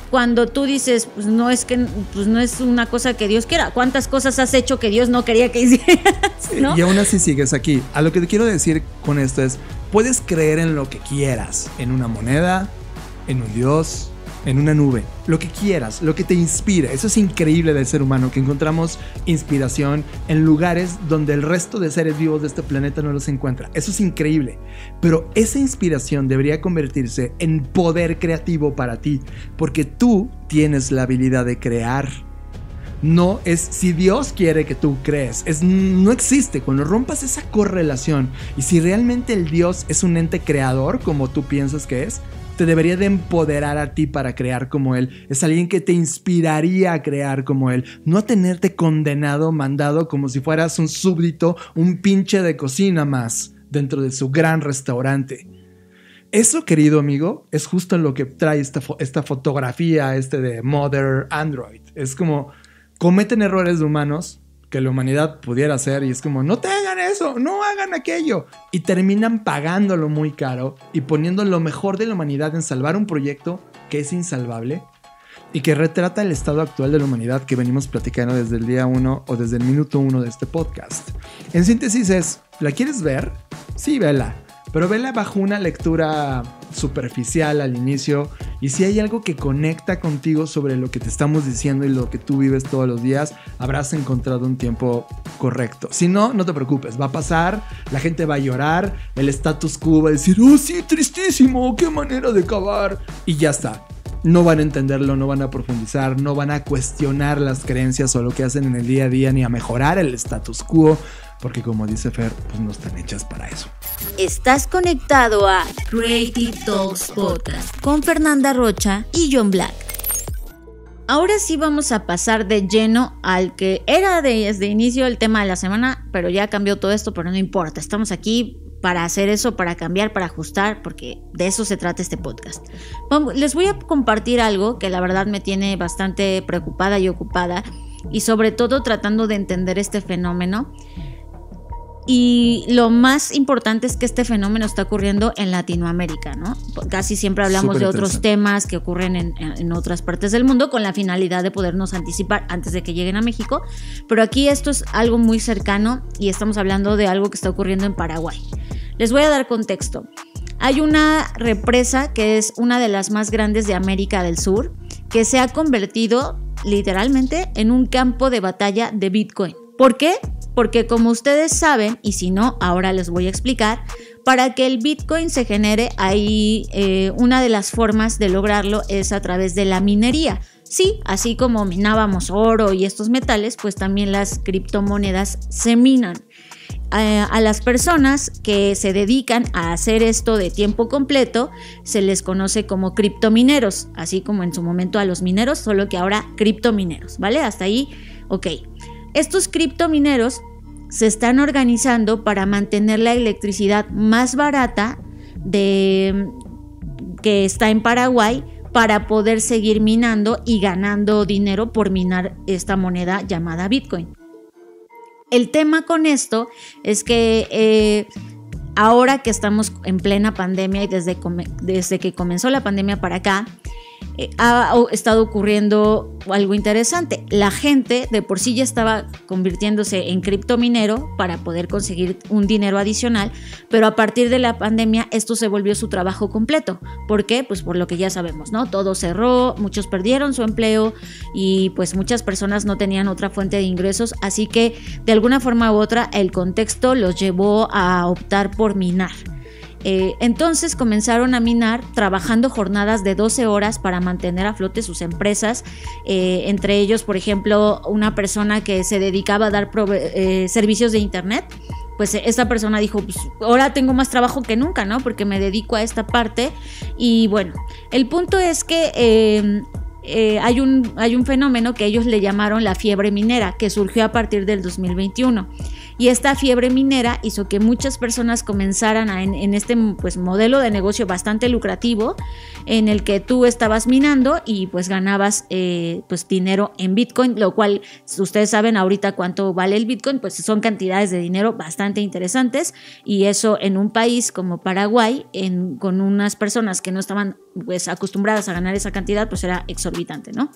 cuando tú dices, pues no es una cosa que Dios quiera. ¿Cuántas cosas has hecho que Dios no quería que hicieras, ¿no? Y aún así sigues aquí. A lo que te quiero decir con esto es, puedes creer en lo que quieras, en una moneda, en un dios, en una nube, lo que quieras, lo que te inspira. Eso es increíble del ser humano, que encontramos inspiración en lugares donde el resto de seres vivos de este planeta no los encuentra. Eso es increíble, pero esa inspiración debería convertirse en poder creativo para ti, porque tú tienes la habilidad de crear. No es si Dios quiere que tú crees, no existe. Cuando rompas esa correlación, y si realmente el Dios es un ente creador como tú piensas que es, te debería de empoderar a ti para crear como él. Es alguien que te inspiraría a crear como él, no a tenerte condenado, mandado como si fueras un súbdito, un pinche de cocina más dentro de su gran restaurante. Eso, querido amigo, es justo en lo que trae esta fotografía de Mother Android. Es como, cometen errores de humanos que la humanidad pudiera hacer, y es como, no te hagan eso, no hagan aquello, y terminan pagándolo muy caro y poniendo lo mejor de la humanidad en salvar un proyecto que es insalvable y que retrata el estado actual de la humanidad que venimos platicando desde el día 1 o desde el minuto 1 de este podcast. En síntesis es, ¿la quieres ver? Sí, vela, pero vela bajo una lectura superficial al inicio, y si hay algo que conecta contigo sobre lo que te estamos diciendo y lo que tú vives todos los días, habrás encontrado un tiempo correcto. Si no, no te preocupes, va a pasar, la gente va a llorar, el status quo va a decir, oh sí, tristísimo, qué manera de acabar, y ya está. No van a entenderlo, no van a profundizar, no van a cuestionar las creencias o lo que hacen en el día a día, ni a mejorar el status quo, porque como dice Fer, pues no están hechas para eso. Estás conectado a Creative Talks Podcast con Fernanda Rocha y John Black. Ahora sí vamos a pasar de lleno al que era desde inicio el tema de la semana, pero ya cambió todo esto, pero no importa, estamos aquí para hacer eso, para cambiar, para ajustar, porque de eso se trata este podcast. Les voy a compartir algo que la verdad me tiene bastante preocupada y ocupada, y sobre todo tratando de entender este fenómeno. Y lo más importante es que este fenómeno está ocurriendo en Latinoamérica, ¿no? Casi siempre hablamos de otros temas que ocurren en otras partes del mundo con la finalidad de podernos anticipar antes de que lleguen a México, pero aquí esto es algo muy cercano y estamos hablando de algo que está ocurriendo en Paraguay. Les voy a dar contexto. Hay una represa que es una de las más grandes de América del Sur, que se ha convertido literalmente en un campo de batalla de Bitcoin. ¿Por qué? Porque como ustedes saben, y si no, ahora les voy a explicar, para que el Bitcoin se genere ahí, una de las formas de lograrlo es a través de la minería. Sí, así como minábamos oro y estos metales, pues también las criptomonedas se minan. A las personas que se dedican a hacer esto de tiempo completo se les conoce como criptomineros, así como en su momento a los mineros, solo que ahora criptomineros, ¿vale? Hasta ahí, ok. Estos criptomineros se están organizando para mantener la electricidad más barata que está en Paraguay para poder seguir minando y ganando dinero por minar esta moneda llamada Bitcoin. El tema con esto es que ahora que estamos en plena pandemia y desde que comenzó la pandemia para acá, ha estado ocurriendo algo interesante. La gente de por sí ya estaba convirtiéndose en criptominero para poder conseguir un dinero adicional, pero a partir de la pandemia esto se volvió su trabajo completo. ¿Por qué? Pues por lo que ya sabemos, ¿no? Todo cerró, muchos perdieron su empleo y pues muchas personas no tenían otra fuente de ingresos, así que de alguna forma u otra el contexto los llevó a optar por minar. Entonces comenzaron a minar trabajando jornadas de 12 horas para mantener a flote sus empresas, entre ellos, por ejemplo, una persona que se dedicaba a dar servicios de internet. Pues esta persona dijo, pues, ahora tengo más trabajo que nunca, ¿no? Porque me dedico a esta parte. Y bueno, el punto es que hay un fenómeno que ellos le llamaron la fiebre minera, que surgió a partir del 2021. Y esta fiebre minera hizo que muchas personas comenzaran en este pues, modelo de negocio bastante lucrativo, en el que tú estabas minando y pues ganabas pues, dinero en Bitcoin, lo cual ustedes saben ahorita cuánto vale el Bitcoin, pues son cantidades de dinero bastante interesantes, y eso en un país como Paraguay, con unas personas que no estaban pues, acostumbradas a ganar esa cantidad, pues era exorbitante, ¿no?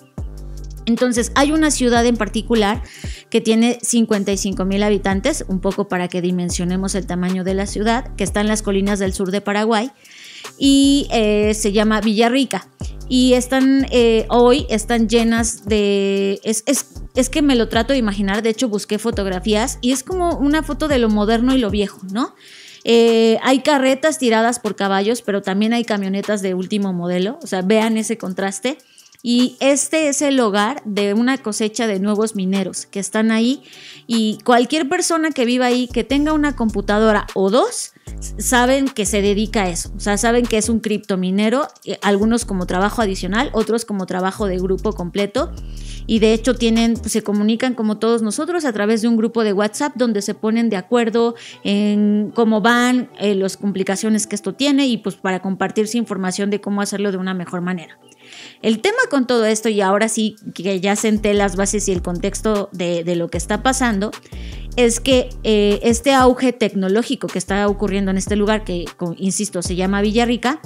Entonces hay una ciudad en particular que tiene 55,000 habitantes, un poco para que dimensionemos el tamaño de la ciudad, que está en las colinas del sur de Paraguay y se llama Villarrica. Y están hoy están llenas de... Es que me lo trato de imaginar, de hecho busqué fotografías y es como una foto de lo moderno y lo viejo, ¿no? Hay carretas tiradas por caballos, pero también hay camionetas de último modelo, o sea, vean ese contraste. Y este es el hogar de una cosecha de nuevos mineros que están ahí, y cualquier persona que viva ahí, que tenga una computadora o dos, saben que se dedica a eso, o sea, saben que es un criptominero, algunos como trabajo adicional, otros como trabajo de grupo completo, y de hecho pues, se comunican como todos nosotros a través de un grupo de WhatsApp donde se ponen de acuerdo en cómo van, las complicaciones que esto tiene, y pues para compartirse información de cómo hacerlo de una mejor manera. El tema con todo esto, y ahora sí que ya senté las bases y el contexto de lo que está pasando, es que este auge tecnológico que está ocurriendo en este lugar, que insisto se llama Villarrica,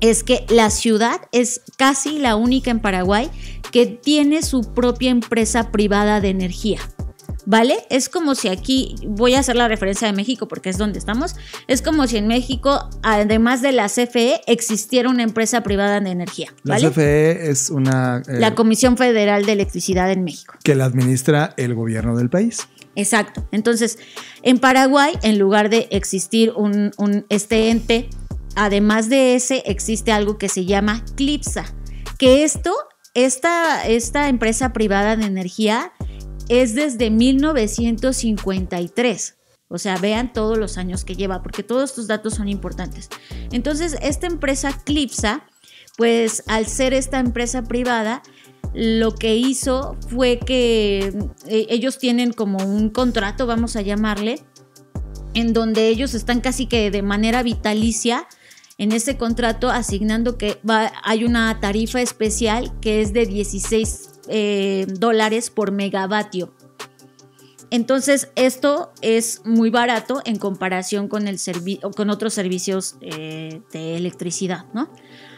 es que la ciudad es casi la única en Paraguay que tiene su propia empresa privada de energía. ¿Vale? Es como si aquí, voy a hacer la referencia de México porque es donde estamos, es como si en México, además de la CFE, existiera una empresa privada de energía, ¿vale? La CFE es una... la Comisión Federal de Electricidad en México. Que la administra el gobierno del país. Exacto. Entonces, en Paraguay, en lugar de existir este ente, además de ese, existe algo que se llama CLIPSA, que esta empresa privada de energía... es desde 1953, o sea, vean todos los años que lleva, porque todos estos datos son importantes. Entonces, esta empresa CLIPSA, pues al ser esta empresa privada, lo que hizo fue que ellos tienen como un contrato, vamos a llamarle, en donde ellos están casi que de manera vitalicia en ese contrato asignando que hay una tarifa especial que es de $16 por megavatio. Entonces esto es muy barato en comparación con otros servicios de electricidad, ¿no?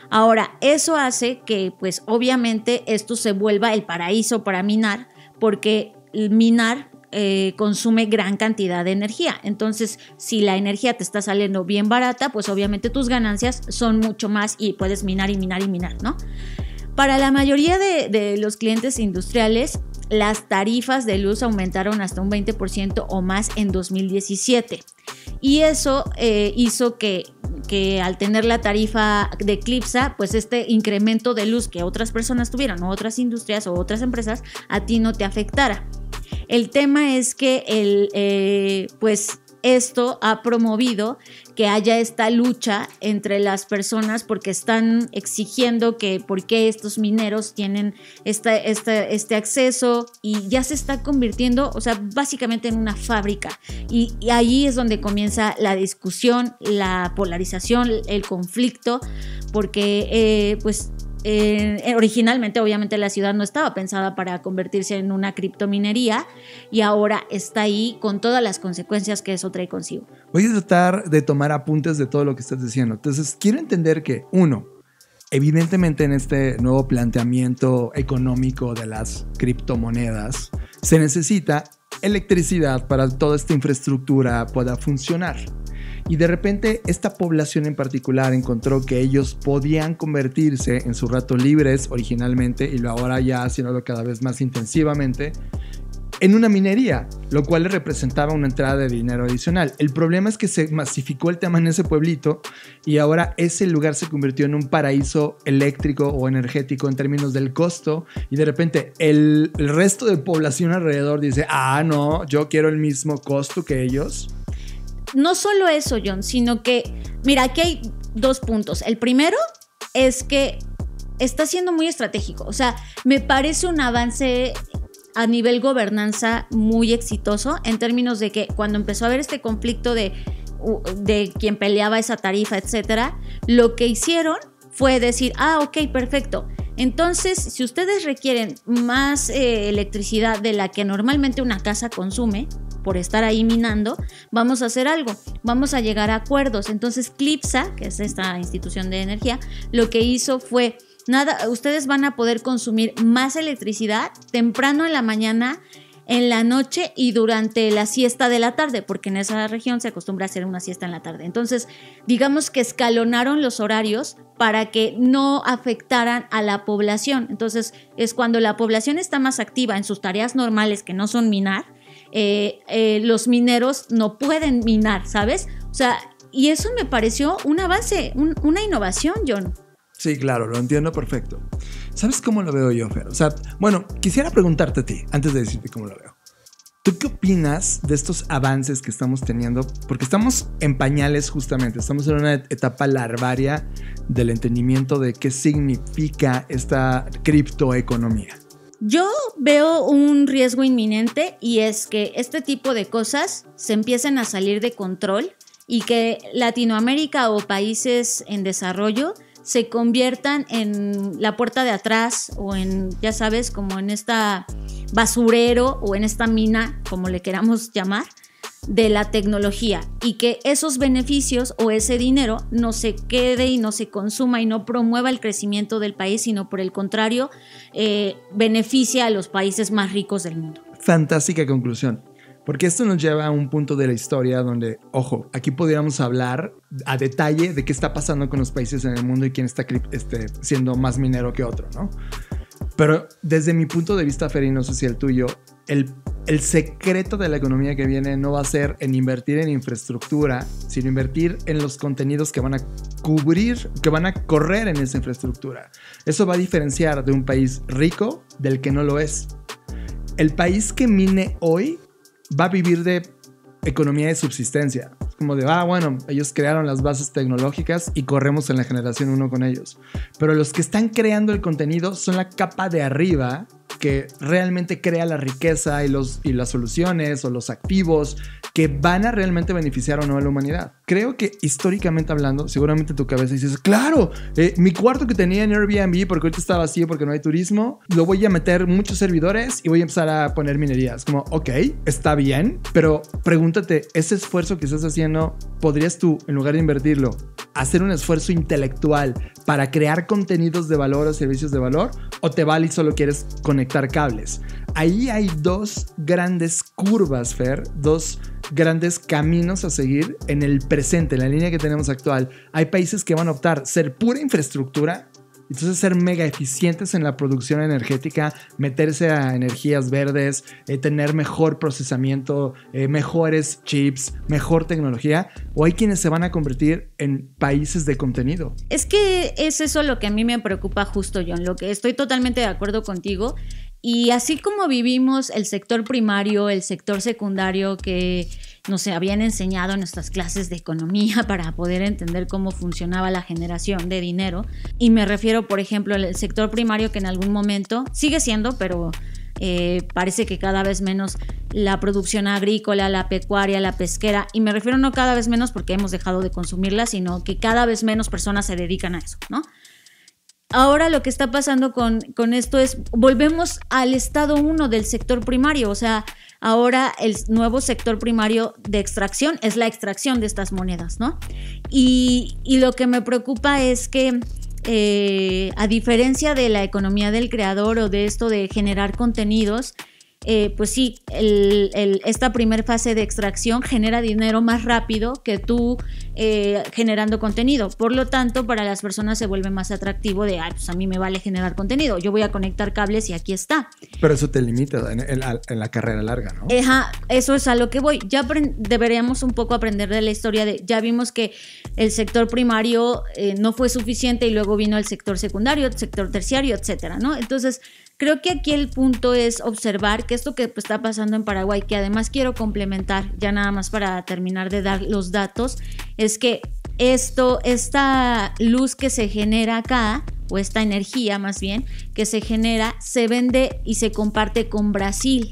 Ahora, eso hace que pues obviamente esto se vuelva el paraíso para minar, porque minar consume gran cantidad de energía. Entonces, si la energía te está saliendo bien barata, pues obviamente tus ganancias son mucho más y puedes minar y minar y minar, ¿no? Para la mayoría de los clientes industriales, las tarifas de luz aumentaron hasta un 20% o más en 2017. Y eso hizo que al tener la tarifa de CLIPSA, pues este incremento de luz que otras personas tuvieron, o otras industrias o otras empresas, a ti no te afectara. El tema es que esto ha promovido que haya esta lucha entre las personas, porque están exigiendo que por qué estos mineros tienen este acceso, y ya se está convirtiendo, o sea, básicamente en una fábrica, y ahí es donde comienza la discusión, la polarización, el conflicto, porque originalmente obviamente la ciudad no estaba pensada para convertirse en una criptominería, y ahora está ahí con todas las consecuencias que eso trae consigo. Voy a tratar de tomar apuntes de todo lo que estás diciendo. Entonces quiero entender que, uno, evidentemente en este nuevo planteamiento económico de las criptomonedas se necesita electricidad para que toda esta infraestructura pueda funcionar. Y de repente esta población en particular encontró que ellos podían convertirse en sus ratos libres originalmente, y ahora ya haciéndolo cada vez más intensivamente, en una minería, lo cual le representaba una entrada de dinero adicional. El problema es que se masificó el tema en ese pueblito, y ahora ese lugar se convirtió en un paraíso eléctrico o energético en términos del costo, y de repente el resto de población alrededor dice, ah, no, yo quiero el mismo costo que ellos. No solo eso, John, sino que, mira, aquí hay dos puntos. El primero es que está siendo muy estratégico. O sea, me parece un avance a nivel gobernanza muy exitoso, en términos de que cuando empezó a haber este conflicto de quien peleaba esa tarifa, etcétera, lo que hicieron fue decir, ah, ok, perfecto. Entonces, si ustedes requieren más electricidad de la que normalmente una casa consume por estar ahí minando, vamos a hacer algo, vamos a llegar a acuerdos. Entonces, CLIPSA, que es esta institución de energía, lo que hizo fue, nada, ustedes van a poder consumir más electricidad temprano en la mañana, en la noche y durante la siesta de la tarde, porque en esa región se acostumbra a hacer una siesta en la tarde. Entonces, digamos que escalonaron los horarios para que no afectaran a la población. Entonces, es cuando la población está más activa en sus tareas normales, que no son minar, los mineros no pueden minar, ¿sabes? O sea, y eso me pareció un avance, una innovación, John. Sí, claro, lo entiendo perfecto. ¿Sabes cómo lo veo yo, Fer? O sea, bueno, quisiera preguntarte a ti, antes de decirte cómo lo veo. ¿Tú qué opinas de estos avances que estamos teniendo? Porque estamos en pañales justamente, estamos en una etapa larvaria del entendimiento de qué significa esta criptoeconomía. Yo veo un riesgo inminente, y es que este tipo de cosas se empiecen a salir de control y que Latinoamérica o países en desarrollo se conviertan en la puerta de atrás, o en, ya sabes, como en esta basurero o en esta mina, como le queramos llamar, de la tecnología, y que esos beneficios o ese dinero no se quede y no se consuma y no promueva el crecimiento del país, sino por el contrario, beneficia a los países más ricos del mundo. Fantástica conclusión. Porque esto nos lleva a un punto de la historia donde, ojo, aquí podríamos hablar a detalle de qué está pasando con los países en el mundo y quién está siendo más minero que otro, ¿no? Pero desde mi punto de vista, Fer, y no sé si el tuyo, el secreto de la economía que viene no va a ser en invertir en infraestructura, sino invertir en los contenidos que van a cubrir, que van a correr en esa infraestructura. Eso va a diferenciar de un país rico del que no lo es. El país que mine hoy va a vivir de economía de subsistencia. Como de, ah, bueno, ellos crearon las bases tecnológicas y corremos en la generación 1 con ellos. Pero los que están creando el contenido son la capa de arriba que realmente crea la riqueza y las soluciones o los activos que van a realmente beneficiar o no a la humanidad. Creo que históricamente hablando, seguramente en tu cabeza dices, claro, mi cuarto que tenía en Airbnb, porque ahorita está vacío porque no hay turismo, lo voy a meter muchos servidores y voy a empezar a poner minerías. Como, ok, está bien, pero pregúntate, ese esfuerzo que estás haciendo, ¿podrías tú, en lugar de invertirlo, hacer un esfuerzo intelectual para crear contenidos de valor o servicios de valor? ¿O te vale y solo quieres conectar cables? Ahí hay dos grandes curvas, Fer, dos grandes caminos a seguir en el presente, en la línea que tenemos actual. Hay países que van a optar ser pura infraestructura Entonces, ser mega eficientes en la producción energética, meterse a energías verdes, tener mejor procesamiento, mejores chips, mejor tecnología, o hay quienes se van a convertir en países de contenido. Es que es eso lo que a mí me preocupa justo, John, lo que estoy totalmente de acuerdo contigo. Y así como vivimos el sector primario, el sector secundario que nos habían enseñado en nuestras clases de economía para poder entender cómo funcionaba la generación de dinero, y me refiero, por ejemplo, al sector primario que en algún momento sigue siendo, pero parece que cada vez menos, la producción agrícola, la pecuaria, la pesquera, y me refiero no cada vez menos porque hemos dejado de consumirla, sino que cada vez menos personas se dedican a eso, ¿no? Ahora lo que está pasando con esto es, volvemos al estado 1 del sector primario, o sea, ahora el nuevo sector primario de extracción es la extracción de estas monedas, ¿no? Y lo que me preocupa es que a diferencia de la economía del creador o de esto de generar contenidos, pues sí, esta primera fase de extracción genera dinero más rápido que tú generando contenido. Por lo tanto, para las personas se vuelve más atractivo de, ay, pues a mí me vale generar contenido. Yo voy a conectar cables y aquí está. Pero eso te limita en la carrera larga, ¿no? Ajá, eso es a lo que voy. Ya deberíamos un poco aprender de la historia de, ya vimos que el sector primario no fue suficiente y luego vino el sector secundario, el sector terciario, etcétera, ¿no? Entonces, creo que aquí el punto es observar que esto que está pasando en Paraguay, que además quiero complementar, ya nada más para terminar de dar los datos, es que esta luz que se genera acá, o esta energía más bien, que se genera, se vende y se comparte con Brasil.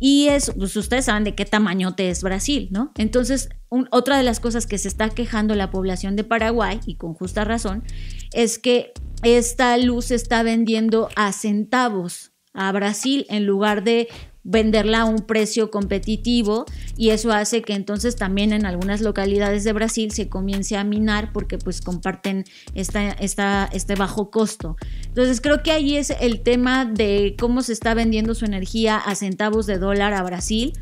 Y es, pues ustedes saben de qué tamañote es Brasil, ¿no? Entonces, otra de las cosas que se está quejando la población de Paraguay, y con justa razón, es que esta luz se está vendiendo a centavos a Brasil en lugar de venderla a un precio competitivo, y eso hace que entonces también en algunas localidades de Brasil se comience a minar porque pues comparten este bajo costo. Entonces creo que ahí es el tema de cómo se está vendiendo su energía a centavos de dólar a Brasil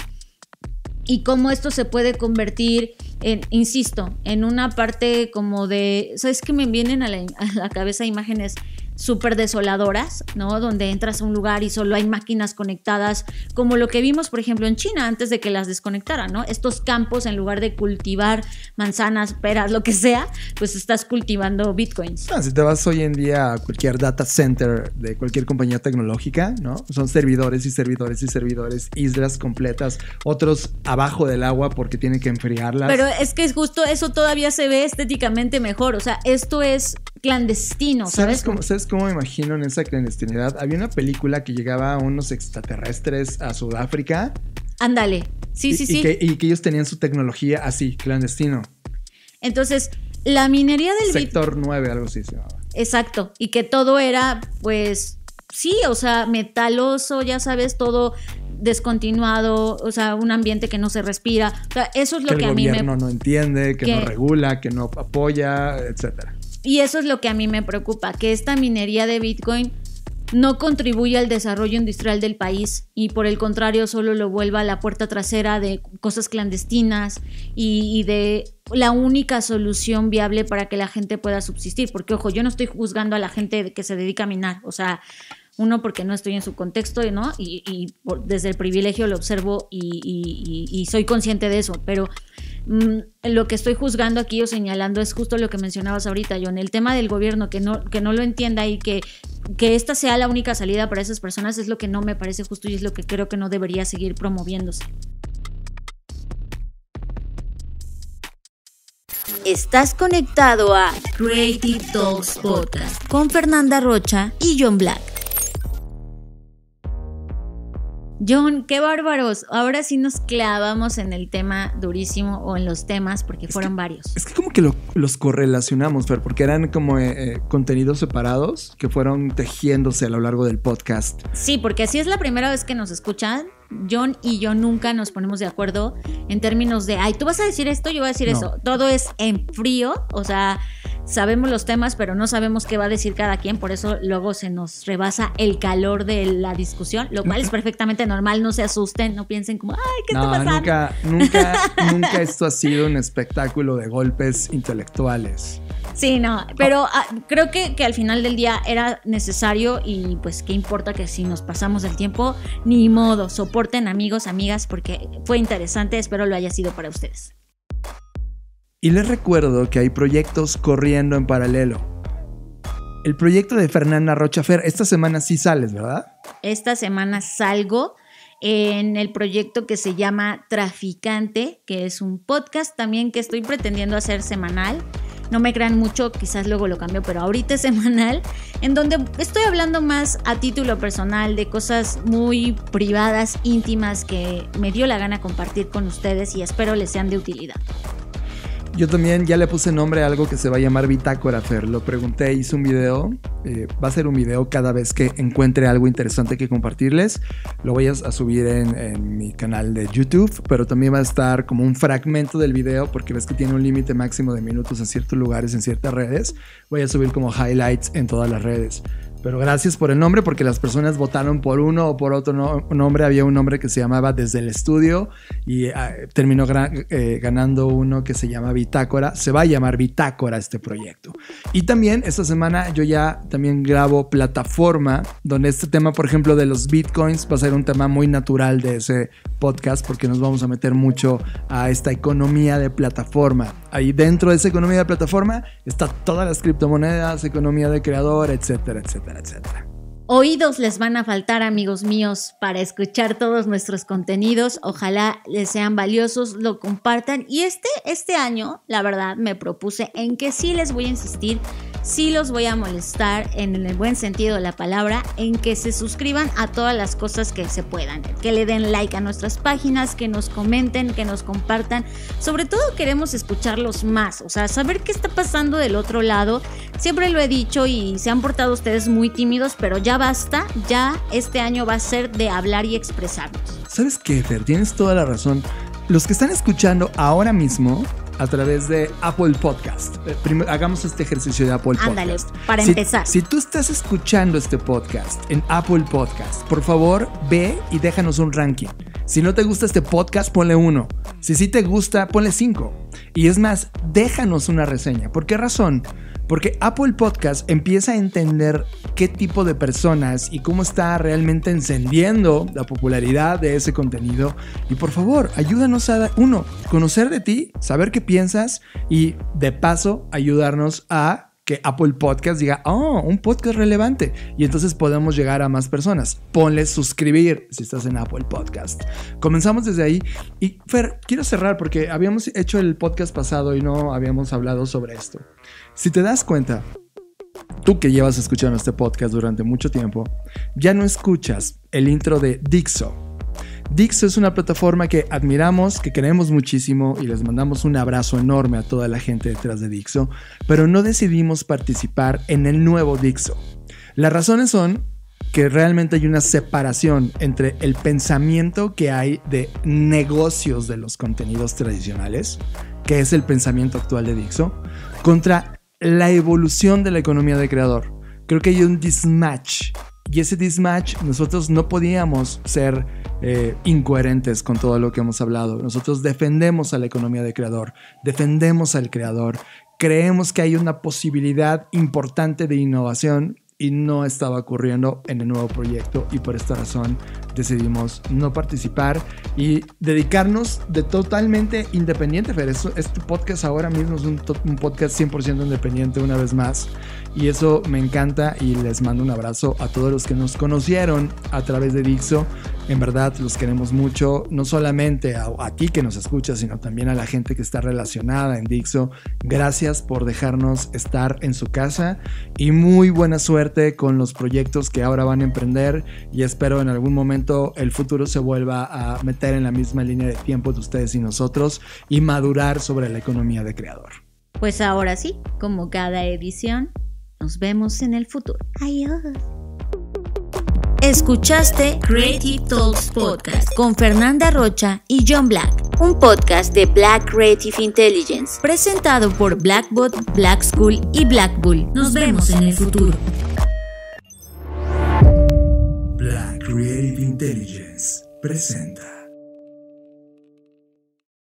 y cómo esto se puede convertir en, insisto, en una parte como de, ¿sabes qué? Me vienen a la cabeza imágenes súper desoladoras, ¿no? Donde entras a un lugar y solo hay máquinas conectadas, como lo que vimos, por ejemplo, en China antes de que las desconectaran, ¿no? Estos campos, en lugar de cultivar manzanas, peras, lo que sea, pues estás cultivando bitcoins. Ah, si te vas hoy en día a cualquier data center de cualquier compañía tecnológica, ¿no? Son servidores y servidores y servidores, islas completas, otros abajo del agua porque tienen que enfriarlas. Pero es que justo eso todavía se ve estéticamente mejor, o sea, esto es clandestino, ¿sabes? ¿Sabes cómo me imagino en esa clandestinidad? Había una película que llegaba a unos extraterrestres a Sudáfrica. Ándale, sí. Y que ellos tenían su tecnología así, clandestino. Entonces, la minería del Sector 9, algo así se llamaba. Exacto, y que todo era, pues, sí, o sea, metaloso, ya sabes, todo descontinuado, o sea, un ambiente que no se respira. O sea, eso es lo que a mí me... Que el gobierno no entiende, que no regula, que no apoya, etcétera. Y eso es lo que a mí me preocupa, que esta minería de Bitcoin no contribuye al desarrollo industrial del país y por el contrario solo lo vuelva a la puerta trasera de cosas clandestinas y de la única solución viable para que la gente pueda subsistir. Porque, ojo, yo no estoy juzgando a la gente que se dedica a minar, o sea, uno porque no estoy en su contexto, ¿no? Y desde el privilegio lo observo y soy consciente de eso, pero... lo que estoy juzgando aquí o señalando es justo lo que mencionabas ahorita, John, el tema del gobierno que no lo entienda y que esta sea la única salida para esas personas es lo que no me parece justo y es lo que creo que no debería seguir promoviéndose. Estás conectado a Creative Talks Podcast con Fernanda Rocha y John Black. John, qué bárbaros. Ahora sí nos clavamos en el tema durísimo o en los temas porque fueron varios. Es que como que los correlacionamos, Fer, porque eran como contenidos separados que fueron tejiéndose a lo largo del podcast. Sí, porque así es la primera vez que nos escuchan. John y yo nunca nos ponemos de acuerdo en términos de, ay, tú vas a decir esto, yo voy a decir eso. Todo es en frío, o sea, sabemos los temas, pero no sabemos qué va a decir cada quien, por eso luego se nos rebasa el calor de la discusión, lo cual es perfectamente normal, no se asusten, no piensen como, ay, ¿qué está pasando? Nunca esto ha sido un espectáculo de golpes intelectuales. Sí, no, pero creo que al final del día era necesario y pues qué importa que si nos pasamos del tiempo, ni modo, soporten amigos, amigas, porque fue interesante, espero lo haya sido para ustedes. Y les recuerdo que hay proyectos corriendo en paralelo. El proyecto de Fernanda Rocha. Fer, esta semana sí sales, ¿verdad? Esta semana salgo en el proyecto que se llama Traficante, que es un podcast también que estoy pretendiendo hacer semanal. No me crean mucho, quizás luego lo cambio, pero ahorita es semanal, en donde estoy hablando más a título personal de cosas muy privadas, íntimas, que me dio la gana compartir con ustedes y espero les sean de utilidad. Yo también ya le puse nombre a algo que se va a llamar Bitácora, Fer. Lo pregunté, hice un video. Va a ser un video cada vez que encuentre algo interesante que compartirles. Lo voy a subir en mi canal de YouTube, pero también va a estar como un fragmento del video porque ves que tiene un límite máximo de minutos en ciertos lugares, en ciertas redes. Voy a subir como highlights en todas las redes. Pero gracias por el nombre, porque las personas votaron por uno o por otro nombre. Había un nombre que se llamaba Desde el Estudio y terminó ganando uno que se llama Bitácora. Se va a llamar Bitácora este proyecto. Y también esta semana yo ya también grabo Plataforma, donde este tema, por ejemplo, de los bitcoins va a ser un tema muy natural de ese podcast, porque nos vamos a meter mucho a esta economía de plataforma. Ahí dentro de esa economía de plataforma está todas las criptomonedas, economía de creador, etcétera, etcétera, etcétera. Oídos les van a faltar, amigos míos, para escuchar todos nuestros contenidos. Ojalá les sean valiosos, lo compartan. Y este año, la verdad, me propuse en que sí les voy a insistir, sí los voy a molestar, en el buen sentido de la palabra, en que se suscriban a todas las cosas que se puedan, que le den like a nuestras páginas, que nos comenten, que nos compartan. Sobre todo queremos escucharlos más, o sea, saber qué está pasando del otro lado. Siempre lo he dicho y se han portado ustedes muy tímidos, pero ya basta, ya este año va a ser de hablar y expresarnos. ¿Sabes qué, Fer? Tienes toda la razón. Los que están escuchando ahora mismo a través de Apple Podcast. Primero, hagamos este ejercicio de Apple Podcast. Ándale, para empezar. Si tú estás escuchando este podcast en Apple Podcast, por favor, ve y déjanos un ranking. Si no te gusta este podcast, ponle 1. Si sí te gusta, ponle 5. Y es más, déjanos una reseña. ¿Por qué razón? Porque Apple Podcast empieza a entender qué tipo de personas y cómo está realmente encendiendo la popularidad de ese contenido. Y por favor, ayúdanos a, uno, conocer de ti, saber qué piensas y de paso ayudarnos a que Apple Podcast diga, oh, un podcast relevante. Y entonces podemos llegar a más personas. Ponle suscribir si estás en Apple Podcast. Comenzamos desde ahí. Y Fer, quiero cerrar porque habíamos hecho el podcast pasado y no habíamos hablado sobre esto. Si te das cuenta, tú que llevas escuchando este podcast durante mucho tiempo, ya no escuchas el intro de Dixo. Dixo es una plataforma que admiramos, que queremos muchísimo y les mandamos un abrazo enorme a toda la gente detrás de Dixo, pero no decidimos participar en el nuevo Dixo. Las razones son que realmente hay una separación entre el pensamiento que hay de negocios de los contenidos tradicionales, que es el pensamiento actual de Dixo, contra la evolución de la economía de creador. Creo que hay un mismatch y ese mismatch nosotros no podíamos ser incoherentes con todo lo que hemos hablado. Nosotros defendemos a la economía de creador, defendemos al creador, creemos que hay una posibilidad importante de innovación y no estaba ocurriendo en el nuevo proyecto y por esta razón decidimos no participar y dedicarnos de totalmente independiente, Fer. Este podcast ahora mismo es un podcast 100% independiente una vez más y eso me encanta y les mando un abrazo a todos los que nos conocieron a través de Dixo. En verdad los queremos mucho, no solamente a ti que nos escuchas, sino también a la gente que está relacionada en Dixo. Gracias por dejarnos estar en su casa y muy buena suerte con los proyectos que ahora van a emprender y espero en algún momento el futuro se vuelva a meter en la misma línea de tiempo de ustedes y nosotros y madurar sobre la economía de creador. Pues ahora sí, como cada edición, nos vemos en el futuro. Adiós. Escuchaste Creative Talks Podcast con Fernanda Rocha y John Black. un podcast de Black Creative Intelligence, presentado por Blackbot, Black School y Black Bull. Nos vemos en el futuro. Black Creative Intelligence presenta.